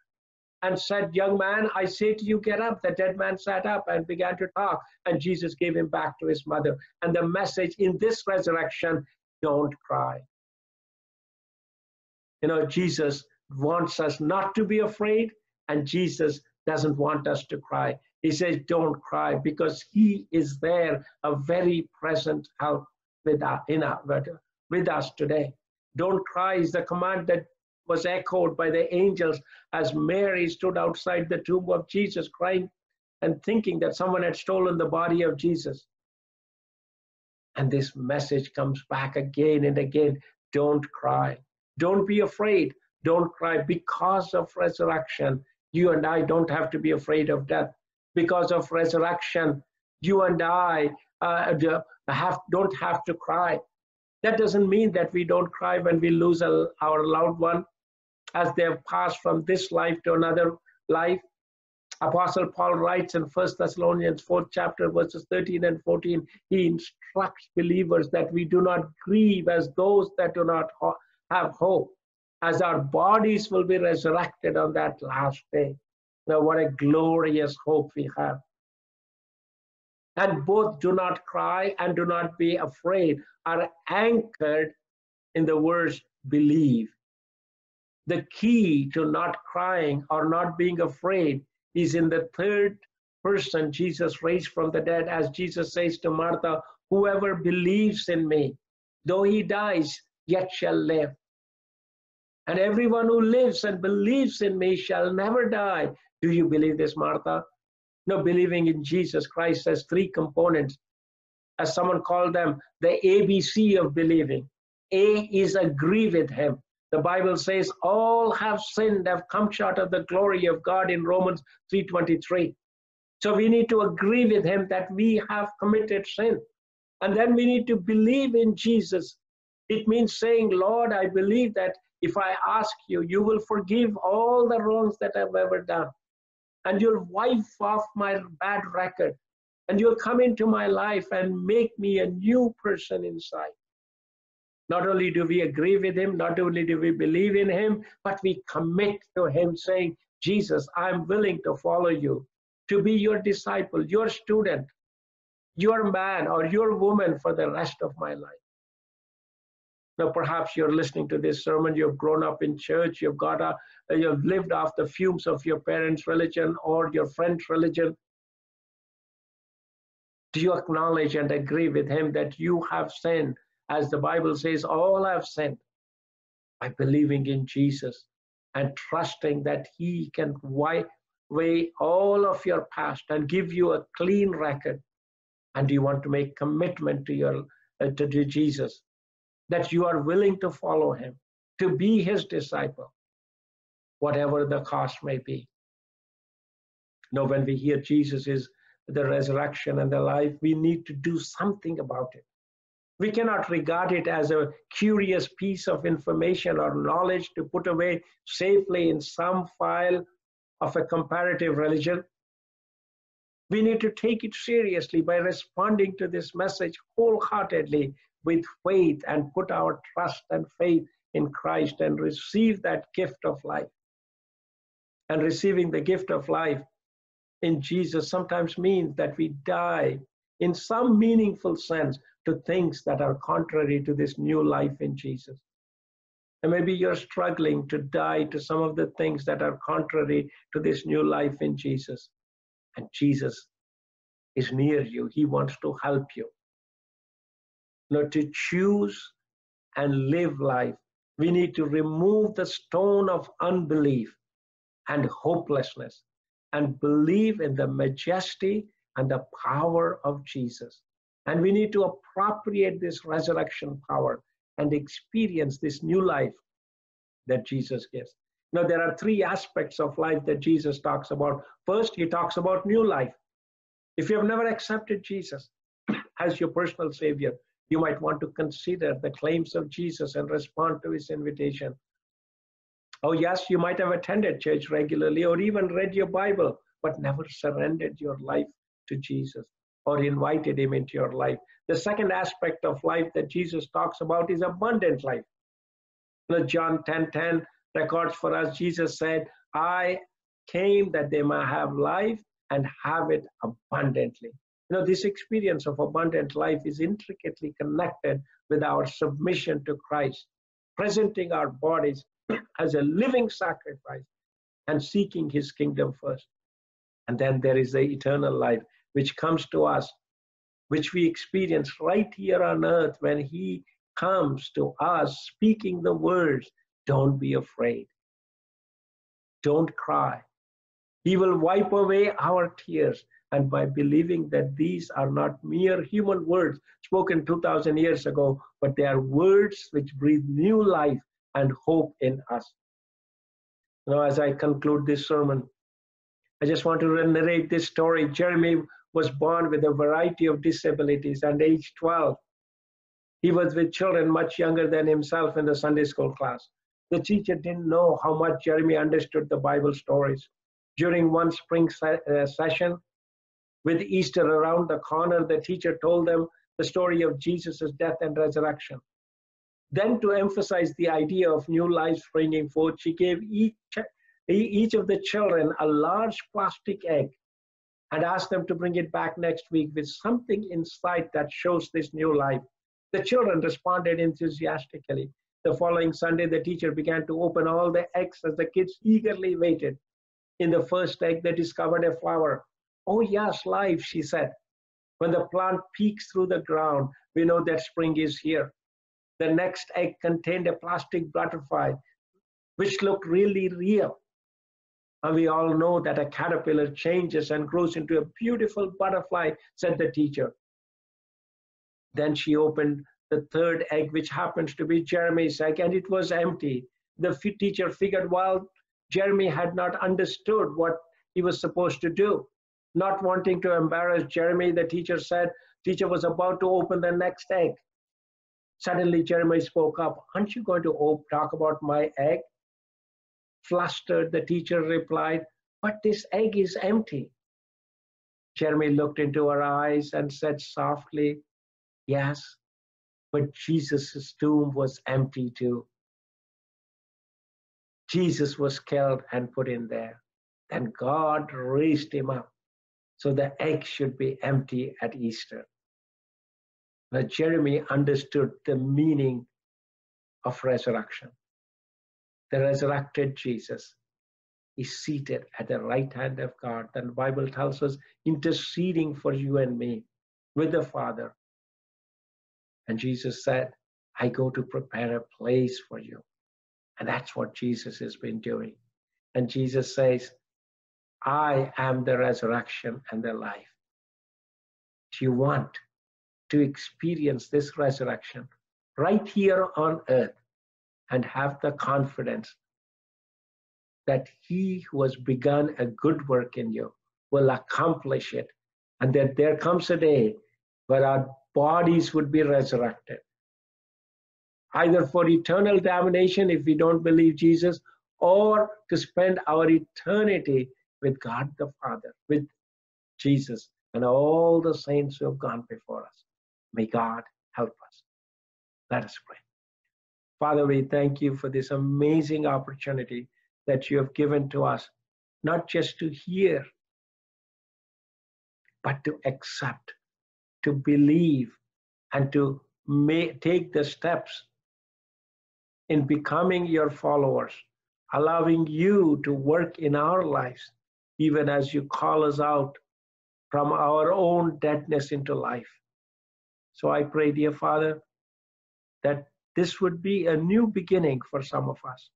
and said, young man, I say to you, get up. The dead man sat up and began to talk, and Jesus gave him back to his mother. And the message in this resurrection, don't cry. You know, Jesus wants us not to be afraid, and Jesus doesn't want us to cry. He says, don't cry, because he is there, a very present help with us, in our, with us today. Don't cry is the command that was echoed by the angels as Mary stood outside the tomb of Jesus, crying and thinking that someone had stolen the body of Jesus. And this message comes back again and again. Don't cry. Don't be afraid. Don't cry. Because of resurrection, you and I don't have to be afraid of death. Because of resurrection, you and I uh, have, don't have to cry. That doesn't mean that we don't cry when we lose a, our loved one as they have passed from this life to another life. Apostle Paul writes in First Thessalonians fourth chapter, verses thirteen and fourteen, he instructs believers that we do not grieve as those that do not ho have hope, as our bodies will be resurrected on that last day. Now, what a glorious hope we have. And both do not cry and do not be afraid are anchored in the words believe. The key to not crying or not being afraid is in the third person Jesus raised from the dead, as Jesus says to Martha, whoever believes in me, though he dies, yet shall live. And everyone who lives and believes in me shall never die. Do you believe this, Martha? No, believing in Jesus Christ has three components, as someone called them, the A B C of believing. A is agree with him. The Bible says, all have sinned, have come short of the glory of God in Romans three twenty-three. So we need to agree with him that we have committed sin. And then we need to believe in Jesus. It means saying, Lord, I believe that if I ask you, you will forgive all the wrongs that I've ever done. And you'll wipe off my bad record. And you'll come into my life and make me a new person inside. Not only do we agree with him, not only do we believe in him, but we commit to him saying, Jesus, I'm willing to follow you, to be your disciple, your student, your man or your woman for the rest of my life. Now, perhaps you're listening to this sermon, you've grown up in church, you've got a, you've lived off the fumes of your parents' religion or your friend's religion. Do you acknowledge and agree with him that you have sinned? As the Bible says, all have sinned, by believing in Jesus and trusting that he can wipe away all of your past and give you a clean record. And do you want to make commitment to, your, uh, to, to Jesus? That you are willing to follow him, to be his disciple, whatever the cost may be. Now, when we hear Jesus is the resurrection and the life, we need to do something about it. We cannot regard it as a curious piece of information or knowledge to put away safely in some file of a comparative religion. We need to take it seriously by responding to this message wholeheartedly, with faith, and put our trust and faith in Christ and receive that gift of life. And receiving the gift of life in Jesus sometimes means that we die in some meaningful sense to things that are contrary to this new life in Jesus. And maybe you're struggling to die to some of the things that are contrary to this new life in Jesus. And Jesus is near you. He wants to help you. Now, to choose and live life, we need to remove the stone of unbelief and hopelessness and believe in the majesty and the power of Jesus. And we need to appropriate this resurrection power and experience this new life that Jesus gives. Now, there are three aspects of life that Jesus talks about. First, he talks about new life. If you have never accepted Jesus as your personal Savior, you might want to consider the claims of Jesus and respond to his invitation. Oh, yes, you might have attended church regularly or even read your Bible, but never surrendered your life to Jesus or invited him into your life. The second aspect of life that Jesus talks about is abundant life. John ten ten records for us, Jesus said, I came that they might have life and have it abundantly. You know, this experience of abundant life is intricately connected with our submission to Christ, presenting our bodies as a living sacrifice and seeking his kingdom first. And then there is the eternal life, which comes to us, which we experience right here on earth when he comes to us speaking the words, don't be afraid, don't cry. He will wipe away our tears. And by believing that these are not mere human words spoken two thousand years ago, but they are words which breathe new life and hope in us. Now, as I conclude this sermon, I just want to narrate this story. Jeremy was born with a variety of disabilities, and age twelve, he was with children much younger than himself in the Sunday school class. The teacher didn't know how much Jeremy understood the Bible stories. During one spring se- uh, session, with Easter around the corner, the teacher told them the story of Jesus' death and resurrection. Then, to emphasize the idea of new life springing forth, she gave each, each of the children a large plastic egg and asked them to bring it back next week with something inside that shows this new life. The children responded enthusiastically. The following Sunday, the teacher began to open all the eggs as the kids eagerly waited. In the first egg, they discovered a flower. Oh yes, life, she said. When the plant peeks through the ground, we know that spring is here. The next egg contained a plastic butterfly, which looked really real. And we all know that a caterpillar changes and grows into a beautiful butterfly, said the teacher. Then she opened the third egg, which happens to be Jeremy's egg, and it was empty. The f- teacher figured, well, Jeremy had not understood what he was supposed to do. Not wanting to embarrass Jeremy, the teacher said, teacher was about to open the next egg. Suddenly, Jeremy spoke up. Aren't you going to op- talk about my egg? Flustered, the teacher replied, but this egg is empty. Jeremy looked into her eyes and said softly, yes, but Jesus' tomb was empty too. Jesus was killed and put in there. Then God raised him up. So the egg should be empty at Easter. But Jeremy understood the meaning of resurrection. The resurrected Jesus is seated at the right hand of God. The Bible tells us, interceding for you and me with the Father. And Jesus said, I go to prepare a place for you. And that's what Jesus has been doing. And Jesus says, I am the resurrection and the life. Do you want to experience this resurrection right here on earth and have the confidence that he who has begun a good work in you will accomplish it, and that there comes a day where our bodies would be resurrected, either for eternal damnation if we don't believe Jesus, or to spend our eternity with God the Father, with Jesus, and all the saints who have gone before us. May God help us. Let us pray. Father, we thank you for this amazing opportunity that you have given to us, not just to hear, but to accept, to believe, and to may take the steps in becoming your followers, allowing you to work in our lives, even as you call us out from our own deadness into life. So I pray, dear Father, that this would be a new beginning for some of us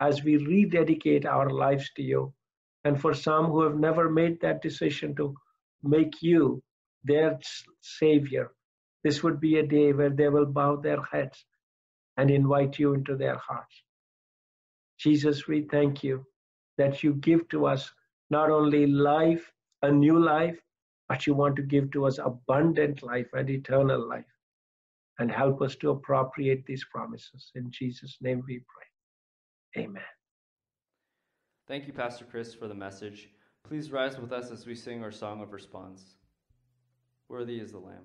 as we rededicate our lives to you. And for some who have never made that decision to make you their Savior, this would be a day where they will bow their heads and invite you into their hearts. Jesus, we thank you that you give to us not only life, a new life, but you want to give to us abundant life and eternal life. And help us to appropriate these promises. In Jesus' name we pray. Amen. Thank you, Pastor Chris, for the message. Please rise with us as we sing our song of response. Worthy is the Lamb.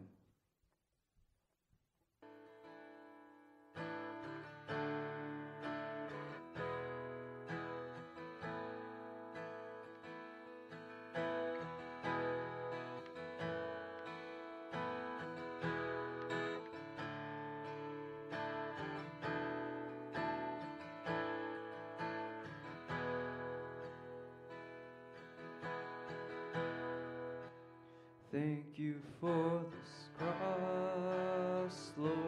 Thank you for this cross, Lord.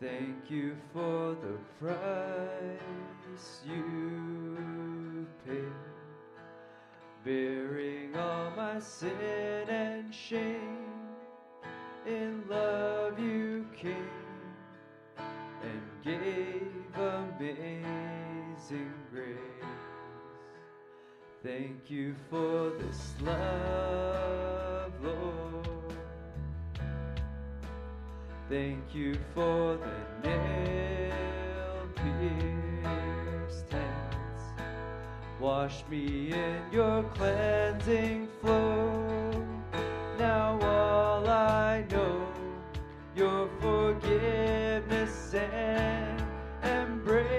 Thank you for the price you paid, bearing all my sin and shame. In love you came and gave amazing grace. Thank you for this love, Lord. Thank you for the nail-pierced hands. Wash me in your cleansing flow. Now all I know, your forgiveness and embrace.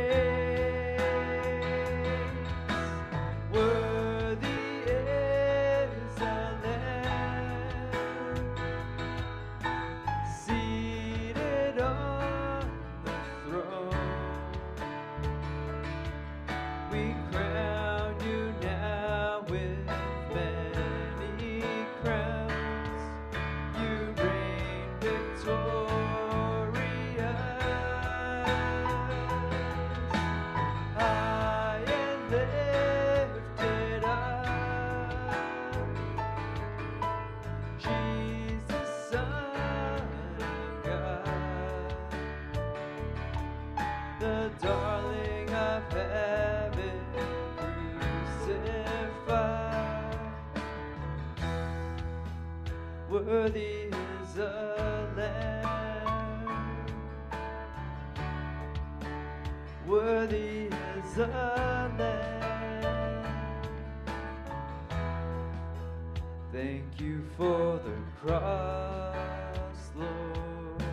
Worthy is the Lamb. Worthy is the Lamb. Thank you for the cross, Lord.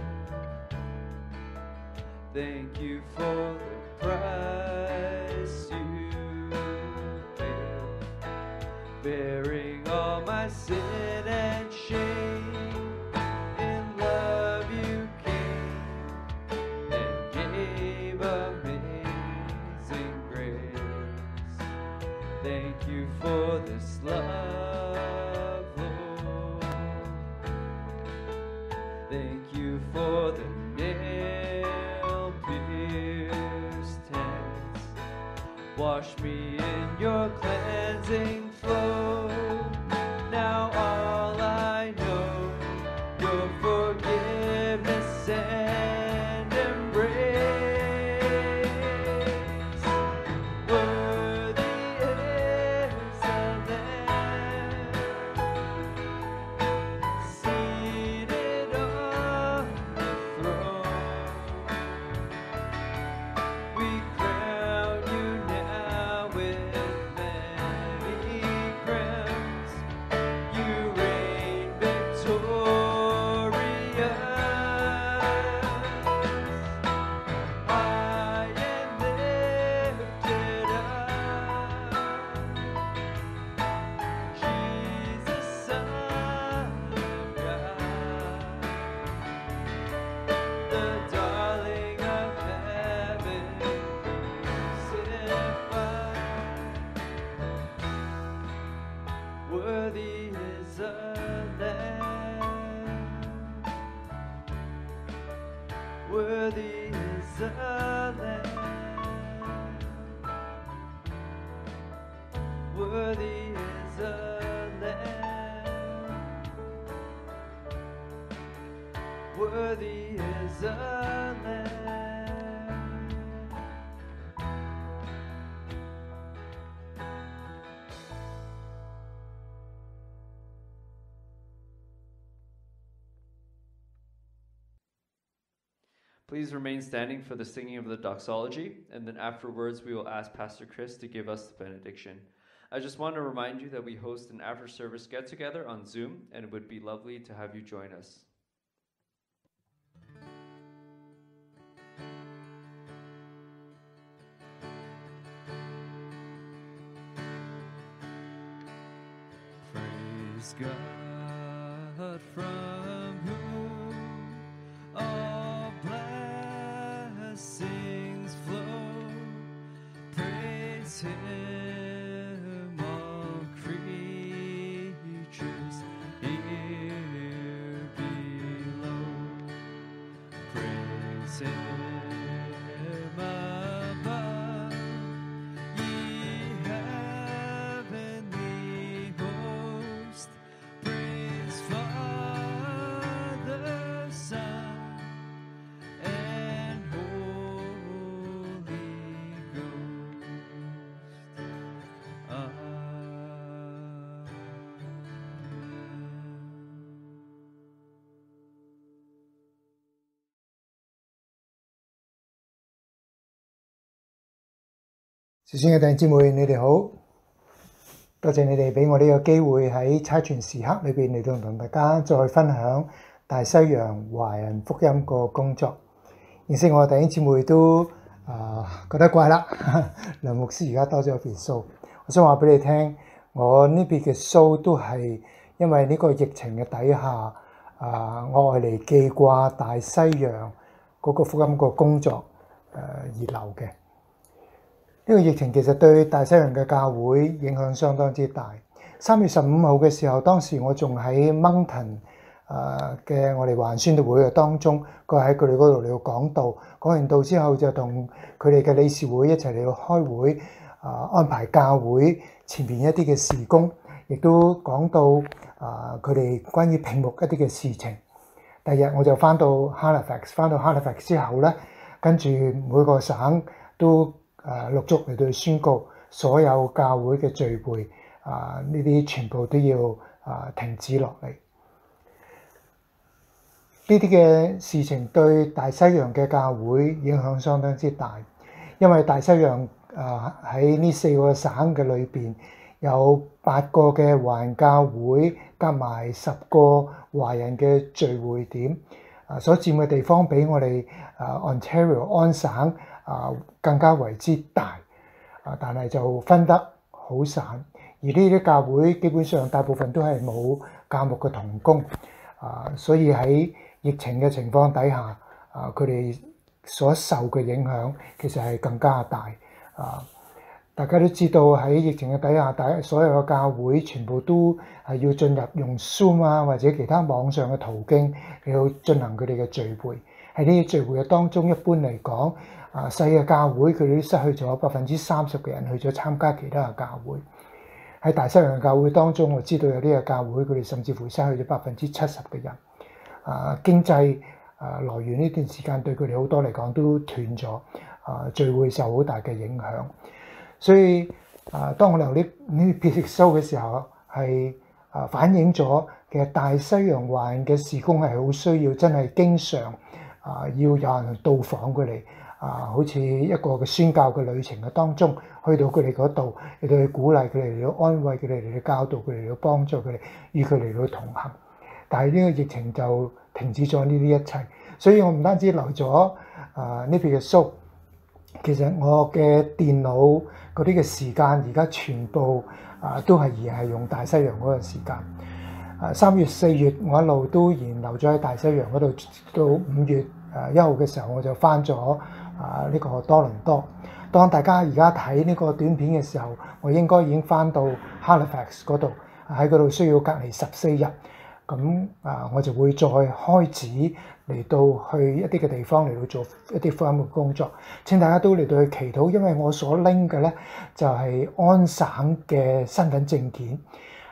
Thank you for the price you paid, bearing all my sin and shame. For this love, Lord. Thank you for the nail-pierced hands. Wash me in your cleansing flow. Now all I know, your forgiveness and embrace. Please remain standing for the singing of the doxology, and then afterwards we will ask Pastor Chris to give us the benediction. I just want to remind you that we host an after-service get-together on Zoom, and it would be lovely to have you join us. Praise God from whom all blessings flow. Praise Him, all creatures. 小先嘅弟兄姊妹，你哋好，多謝你哋俾我呢個機會喺差傳時刻裏面嚟到同大家再分享大西洋華人福音個工作。認識我嘅弟兄姊妹都啊覺得怪啦，梁牧師而家多咗一邊須。我想話俾你聽，我呢邊嘅須都係因為呢個疫情嘅底下啊，我愛嚟記掛大西洋嗰個福音個工作誒而留嘅。 呢個疫情其實對大西洋嘅教會影響相當之大。三月十五號嘅時候，當時我仲喺 Mountain 嘅我哋華人宣道會嘅當中，佢喺佢哋嗰度嚟到講道，講完道之後就同佢哋嘅理事會一齊嚟到開會，安排教會前面一啲嘅事工，亦都講到佢哋關於屏幕一啲嘅事情。第日我就返到 Halifax， 返到 Halifax 之後呢，跟住每個省都 誒陸續嚟到宣告，所有教會嘅聚會啊，呢啲全部都要啊停止落嚟。呢啲嘅事情對大西洋嘅教會影響相當之大，因為大西洋啊喺呢四個省嘅裏邊，有八個嘅華人教會，加埋十個華人嘅聚會點，啊所佔嘅地方比我哋啊 Ontario 安省 更加為之大，但係就分得好散。而呢啲教會基本上大部分都係冇教牧嘅同工，所以喺疫情嘅情況底下，佢哋所受嘅影響其實係更加大。大家都知道喺疫情嘅底下，大所有嘅教會全部都係要進入用 Zoom 啊或者其他網上嘅途徑嚟到進行佢哋嘅聚會。喺呢啲聚會嘅當中，一般嚟講， 啊！細嘅教會佢哋失去咗百分之三十嘅人去咗參加其他嘅教會。喺大西洋嘅教會當中，我知道有啲嘅教會佢哋甚至乎失去咗百分之七十嘅人。啊，經濟啊來源呢段時間對佢哋好多嚟講都斷咗。啊，聚會受好大嘅影響。所以啊，當我留呢呢撇收嘅時候，係啊反映咗其實大西洋華人嘅事工係好需要，真係經常啊要有人去到訪佢哋。 啊，好似一個嘅宣教嘅旅程嘅當中，去到佢哋嗰度，嚟到去鼓勵佢哋，嚟到安慰佢哋，嚟到教導佢哋，嚟到幫助佢哋，與佢哋嚟到同行。但係呢個疫情就停止咗呢啲一切，所以我唔單止留咗啊呢邊嘅蘇，其實我嘅電腦嗰啲嘅時間而家全部啊都係而係用大西洋嗰個時間。啊，三月四月我一路都仍留咗喺大西洋嗰度，到五月啊一號嘅時候我就返咗 啊！呢個多倫多，當大家而家睇呢個短片嘅時候，我應該已經返到 Halifax 嗰度，喺嗰度需要隔離十四日。咁啊，我就會再開始嚟到去一啲嘅地方嚟到做一啲福音嘅工作。請大家都嚟到去祈禱，因為我所拎嘅呢就係安省嘅身份證件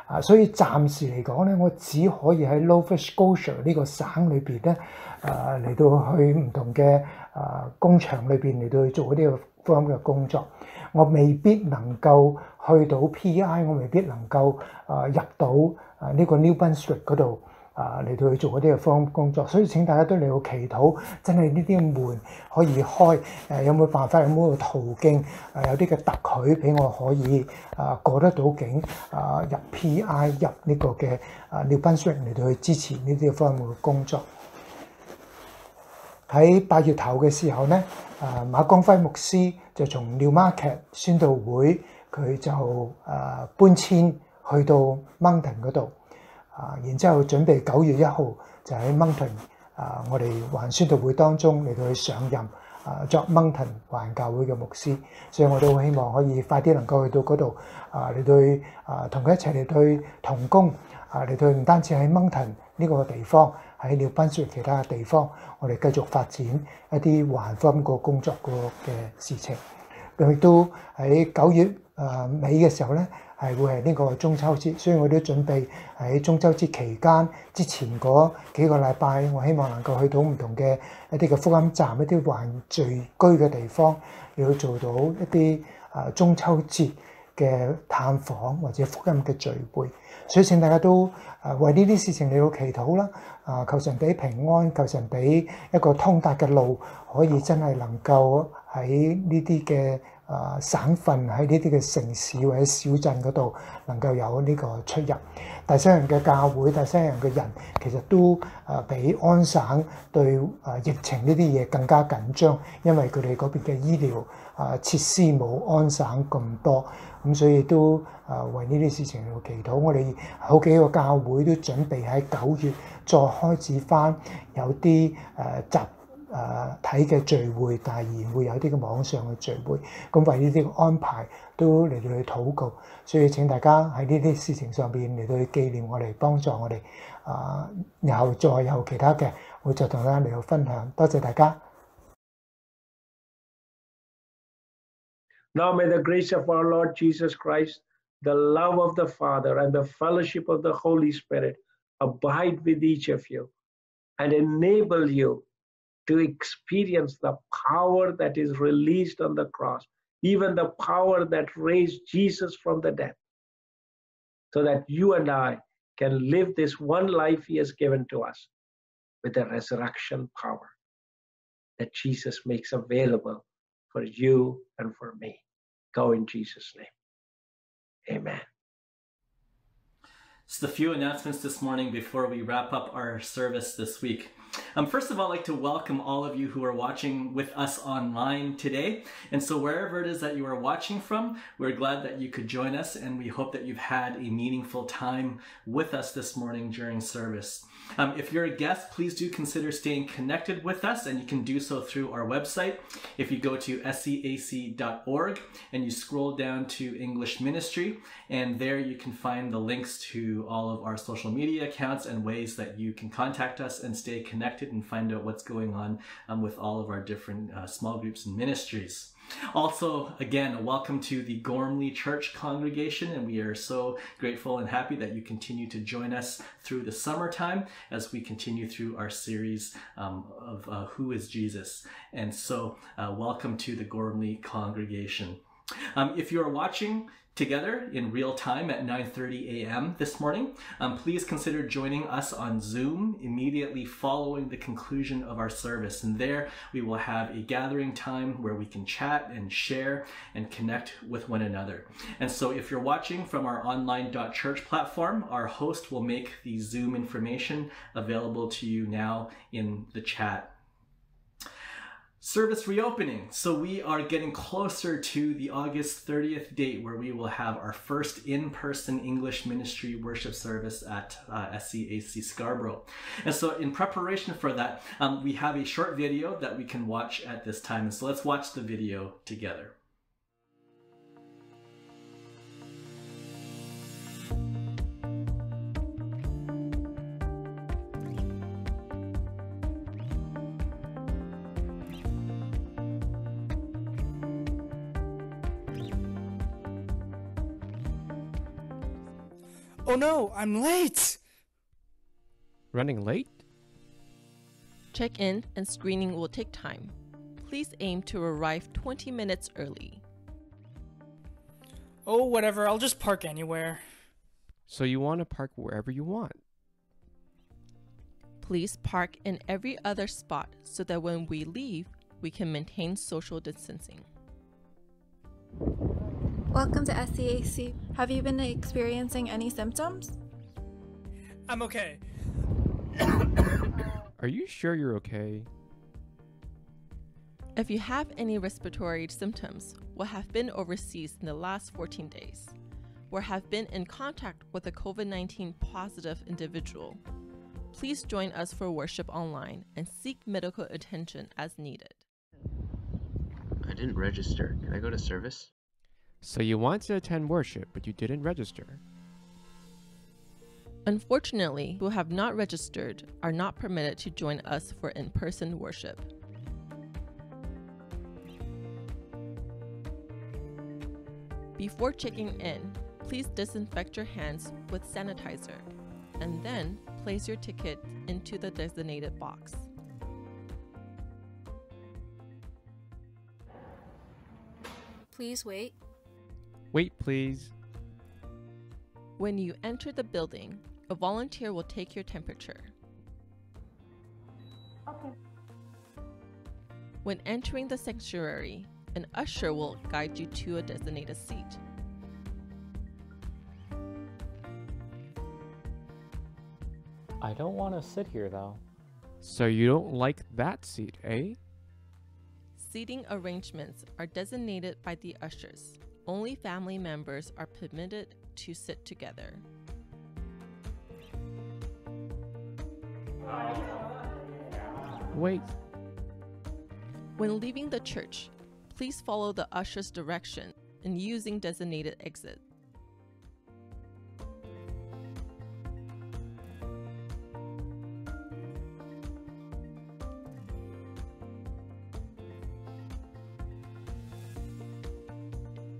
啊，所以暫時嚟講呢，我只可以喺 Nova Scotia 呢個省裏邊呢，啊嚟到去唔同嘅 啊！工場裏邊嚟到去做嗰啲福音嘅工作，我未必能夠去到 P I， 我未必能夠啊入到啊呢個 New Brunswick 嗰度啊嚟到去做嗰啲嘅福音工作，所以請大家都嚟到祈禱，真係呢啲門可以開，誒有冇辦法，有冇個途徑，誒有啲嘅特許俾我可以啊過得到境啊入 P I 入呢個嘅啊 New Brunswick 嚟到去支持呢啲嘅福音嘅工作。 喺八月頭嘅時候呢，啊馬光輝牧師就從 Newmarket 宣道會，佢就啊搬遷去到 Moncton 嗰度，啊然之後準備九月一號就喺 Moncton 啊我哋華人宣道會當中嚟到去上任，啊作 Moncton 華人教會嘅牧師，所以我都希望可以快啲能夠去到嗰度，啊嚟到去啊同佢一齊嚟到去同工，啊嚟到去唔單止喺 Moncton 呢個地方。 喺廖賓説其他嘅地方，我哋繼續發展一啲環福音個工作個嘅事情。咁亦都喺九月誒尾嘅時候咧，係會係呢個中秋節，所以我都準備喺中秋節期間之前嗰幾個禮拜，我希望能夠去到唔同嘅一啲嘅福音站、一啲環聚居嘅地方，要做到一啲誒中秋節嘅探訪或者福音嘅聚會。 所以請大家都誒為呢啲事情嚟到祈禱啦！啊，求神俾平安，求神俾一個通達嘅路，可以真係能夠喺呢啲嘅誒省份喺呢啲嘅城市或者小鎮嗰度能夠有呢個出入。大西洋嘅教會、大西洋嘅人其實都誒比安省對誒疫情呢啲嘢更加緊張，因為佢哋嗰邊嘅醫療誒設施冇安省咁多，咁所以都誒為呢啲事情嚟祈禱。我哋好幾個教會都準備喺九月再開始返有啲誒集。 誒睇嘅聚會，但係而會有啲嘅網上嘅聚會，咁為呢啲嘅安排都嚟到去禱告，所以請大家喺呢啲事情上邊嚟到去紀念我哋，幫助我哋。啊，然後再有其他嘅，會再同大家嚟到分享。多謝大家。Now may the grace of our Lord Jesus Christ, the love of the Father, and the fellowship of the Holy Spirit abide with each of you, and enable you to experience the power that is released on the cross, even the power that raised Jesus from the dead, so that you and I can live this one life he has given to us with the resurrection power that Jesus makes available for you and for me. Go in Jesus' name. Amen. Just a few announcements this morning before we wrap up our service this week. Um, first of all, I'd like to welcome all of you who are watching with us online today. And so wherever it is that you are watching from, we're glad that you could join us, and we hope that you've had a meaningful time with us this morning during service. Um, if you're a guest, please do consider staying connected with us, and you can do so through our website. If you go to S C A C dot org and you scroll down to English Ministry, and there you can find the links to all of our social media accounts and ways that you can contact us and stay connected. Connected and find out what's going on um, with all of our different uh, small groups and ministries. Also, again, welcome to the Gormley Church congregation, and we are so grateful and happy that you continue to join us through the summertime as we continue through our series um, of uh, Who is Jesus? And so uh, welcome to the Gormley congregation. Um, if you are watching together in real time at nine thirty a m this morning, um, please consider joining us on Zoom immediately following the conclusion of our service. And there we will have a gathering time where we can chat and share and connect with one another. And so if you're watching from our online dot church platform, our host will make the Zoom information available to you now in the chat. Service reopening. So we are getting closer to the August thirtieth date where we will have our first in-person English ministry worship service at uh, S C A C Scarborough. And so in preparation for that, um, we have a short video that we can watch at this time. And so let's watch the video together. Oh no, I'm late! Running late? Check-in and screening will take time. Please aim to arrive twenty minutes early. Oh, whatever, I'll just park anywhere. So you want to park wherever you want? Please park in every other spot so that when we leave, we can maintain social distancing. Welcome to S C A C. Have you been experiencing any symptoms? I'm okay. Are you sure you're okay? If you have any respiratory symptoms, or have been overseas in the last fourteen days, or have been in contact with a COVID nineteen positive individual, please join us for worship online and seek medical attention as needed. I didn't register. Can I go to service? So you want to attend worship, but you didn't register. Unfortunately, who have not registered are not permitted to join us for in-person worship. Before checking in, please disinfect your hands with sanitizer, and then place your ticket into the designated box. Please wait. Wait, please. When you enter the building, a volunteer will take your temperature. Okay. When entering the sanctuary, An usher will guide you to a designated seat. I don't want to sit here, though. So you don't like that seat, eh? Seating arrangements are designated by the ushers. Only family members are permitted to sit together. Wait. When leaving the church, please follow the usher's direction in using designated exit.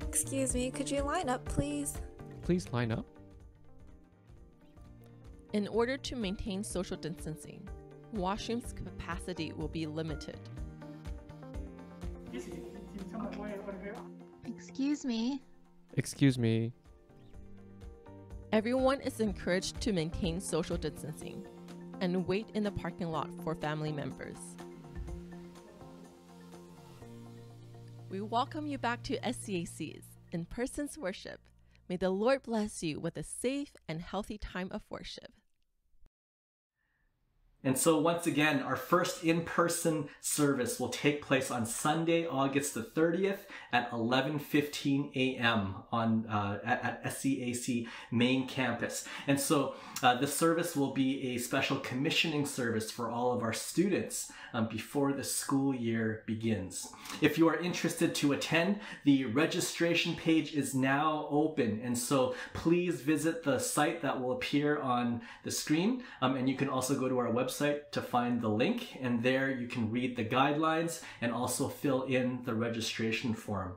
Excuse me, could you line up, please? Please line up. In order to maintain social distancing, washrooms capacity will be limited. Excuse me. Excuse me. Everyone is encouraged to maintain social distancing and wait in the parking lot for family members. We welcome you back to S C A C's in-person's worship. May the Lord bless you with a safe and healthy time of worship. And so once again, our first in-person service will take place on Sunday, August the thirtieth at eleven fifteen a m on uh, at, at S C A C main campus. And so uh, the service will be a special commissioning service for all of our students um, before the school year begins. If you are interested to attend, the registration page is now open. And so please visit the site that will appear on the screen. Um, and you can also go to our website to find the link, and there you can read the guidelines and also fill in the registration form.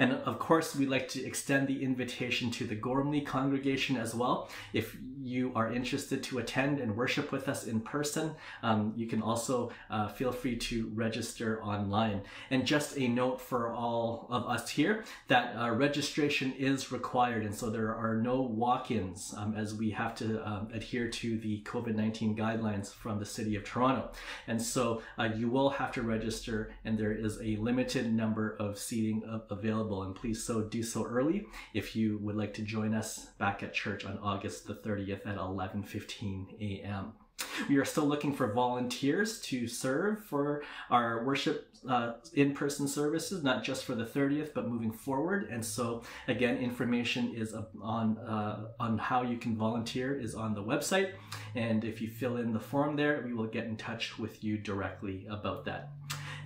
And of course, we'd like to extend the invitation to the Gormley congregation as well. If you are interested to attend and worship with us in person, um, you can also uh, feel free to register online. And just a note for all of us here that uh, registration is required, and so there are no walk-ins um, as we have to um, adhere to the COVID nineteen guidelines from the City of Toronto. And so uh, you will have to register, and there is a limited number of seating available, and please so do so early if you would like to join us back at church on August the thirtieth at eleven fifteen a m We are still looking for volunteers to serve for our worship uh, in-person services, not just for the thirtieth, but moving forward. And so, again, information is on, uh, on how you can volunteer is on the website. And if you fill in the form there, we will get in touch with you directly about that.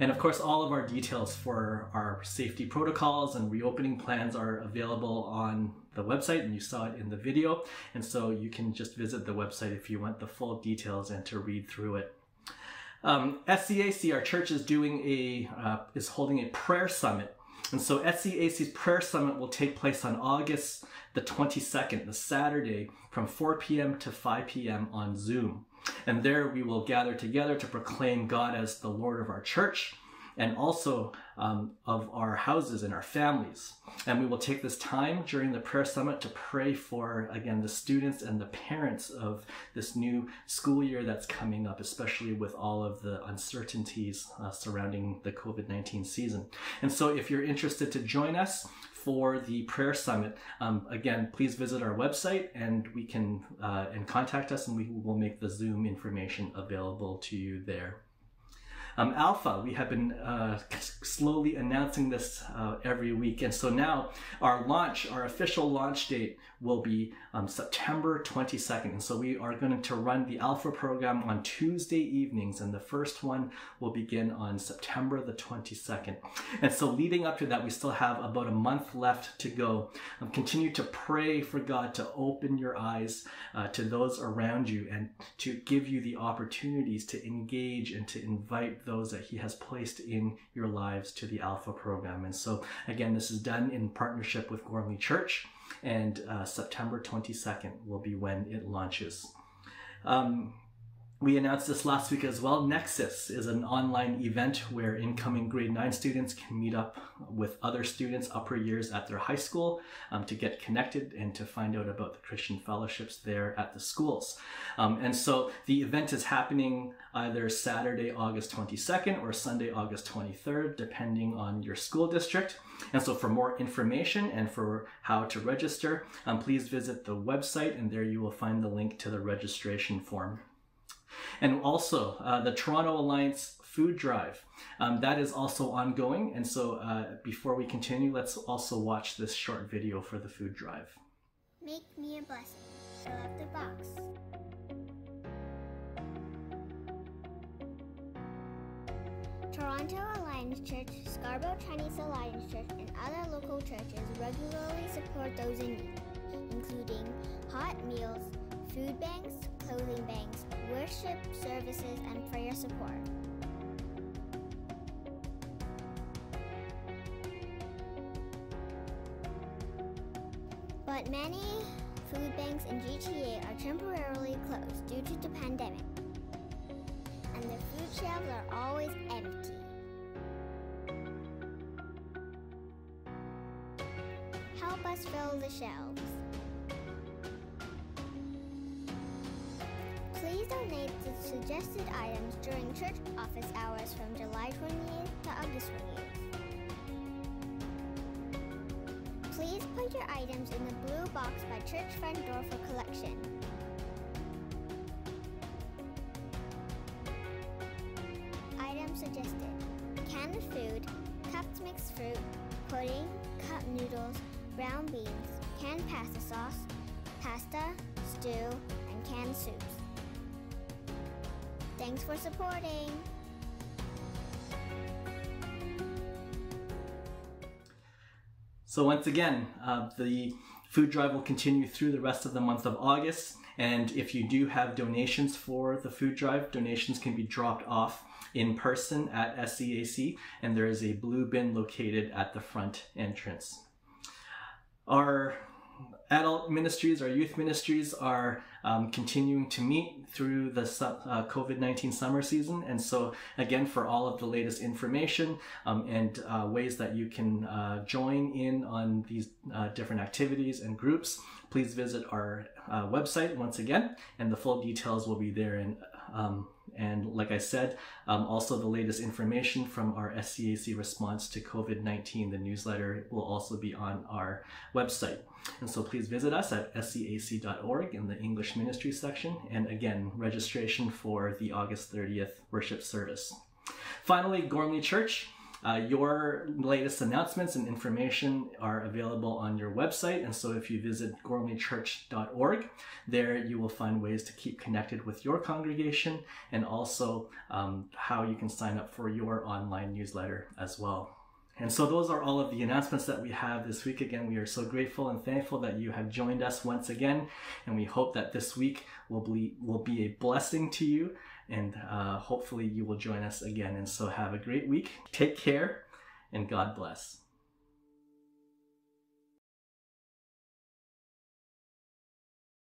And of course, all of our details for our safety protocols and reopening plans are available on the website, and you saw it in the video. And so you can just visit the website if you want the full details and to read through it. Um, S C A C, our church, is doing a uh, is holding a prayer summit. And so S C A C's prayer summit will take place on August the twenty-second, the Saturday, from four p m to five p m on Zoom. And there we will gather together to proclaim God as the Lord of our church and also um, of our houses and our families. And we will take this time during the prayer summit to pray for, again, the students and the parents of this new school year that's coming up, especially with all of the uncertainties uh, surrounding the COVID nineteen season. And so if you're interested to join us for the prayer summit, um, again, please visit our website, and we can uh, and contact us, and we will make the Zoom information available to you there. Um, Alpha, we have been uh, slowly announcing this uh, every week, and so now our launch, our official launch date, will be um, September twenty-second. And so we are going to run the Alpha program on Tuesday evenings, and the first one will begin on September the twenty-second. And so leading up to that, we still have about a month left to go. Um, continue to pray for God to open your eyes uh, to those around you and to give you the opportunities to engage and to invite those that he has placed in your lives to the Alpha program. And so again, this is done in partnership with Gormley Church, and uh, September twenty-second will be when it launches. Um, We announced this last week as well. Nexus is an online event where incoming grade nine students can meet up with other students upper years at their high school um, to get connected and to find out about the Christian fellowships there at the schools. Um, and so the event is happening either Saturday, August twenty-second or Sunday, August twenty-third, depending on your school district. And so for more information and for how to register, um, please visit the website, and there you will find the link to the registration form. And also uh, the Toronto Alliance Food Drive, um, that is also ongoing. And so uh, before we continue, let's also watch this short video for the food drive. Make me a blessing, fill up the box. Toronto Alliance Church, Scarborough Chinese Alliance Church, and other local churches regularly support those in need, including hot meals, food banks, clothing banks, worship services, and prayer support. But many food banks in G T A are temporarily closed due to the pandemic, and their food shelves are always empty. Help us fill the shelves. Please donate the suggested items during church office hours from July twentieth to August twentieth. Please put your items in the blue box by church front door for collection. Items suggested: canned food, cupped mixed fruit, pudding, cup noodles, brown beans, canned pasta sauce, pasta, stew, and canned soups. Thanks for supporting. So once again, uh, the food drive will continue through the rest of the month of August. And if you do have donations for the food drive, donations can be dropped off in person at S C A C, and there is a blue bin located at the front entrance. Our adult ministries, our youth ministries are Um, continuing to meet through the uh, COVID nineteen summer season. And so again, for all of the latest information um, and uh, ways that you can uh, join in on these uh, different activities and groups, please visit our uh, website once again, and the full details will be there. And, um, and like I said, um, also the latest information from our S C A C response to COVID nineteen, the newsletter, will also be on our website. And so please visit us at S C A C dot org in the English Ministry section. And again, registration for the August thirtieth worship service. Finally, Gormley Church, uh, your latest announcements and information are available on your website. And so if you visit Gormley Church dot org, there you will find ways to keep connected with your congregation, and also um, how you can sign up for your online newsletter as well. And so those are all of the announcements that we have this week. Again, we are so grateful and thankful that you have joined us once again, and we hope that this week will be, will be a blessing to you, and uh, hopefully you will join us again. And so have a great week. Take care, and God bless.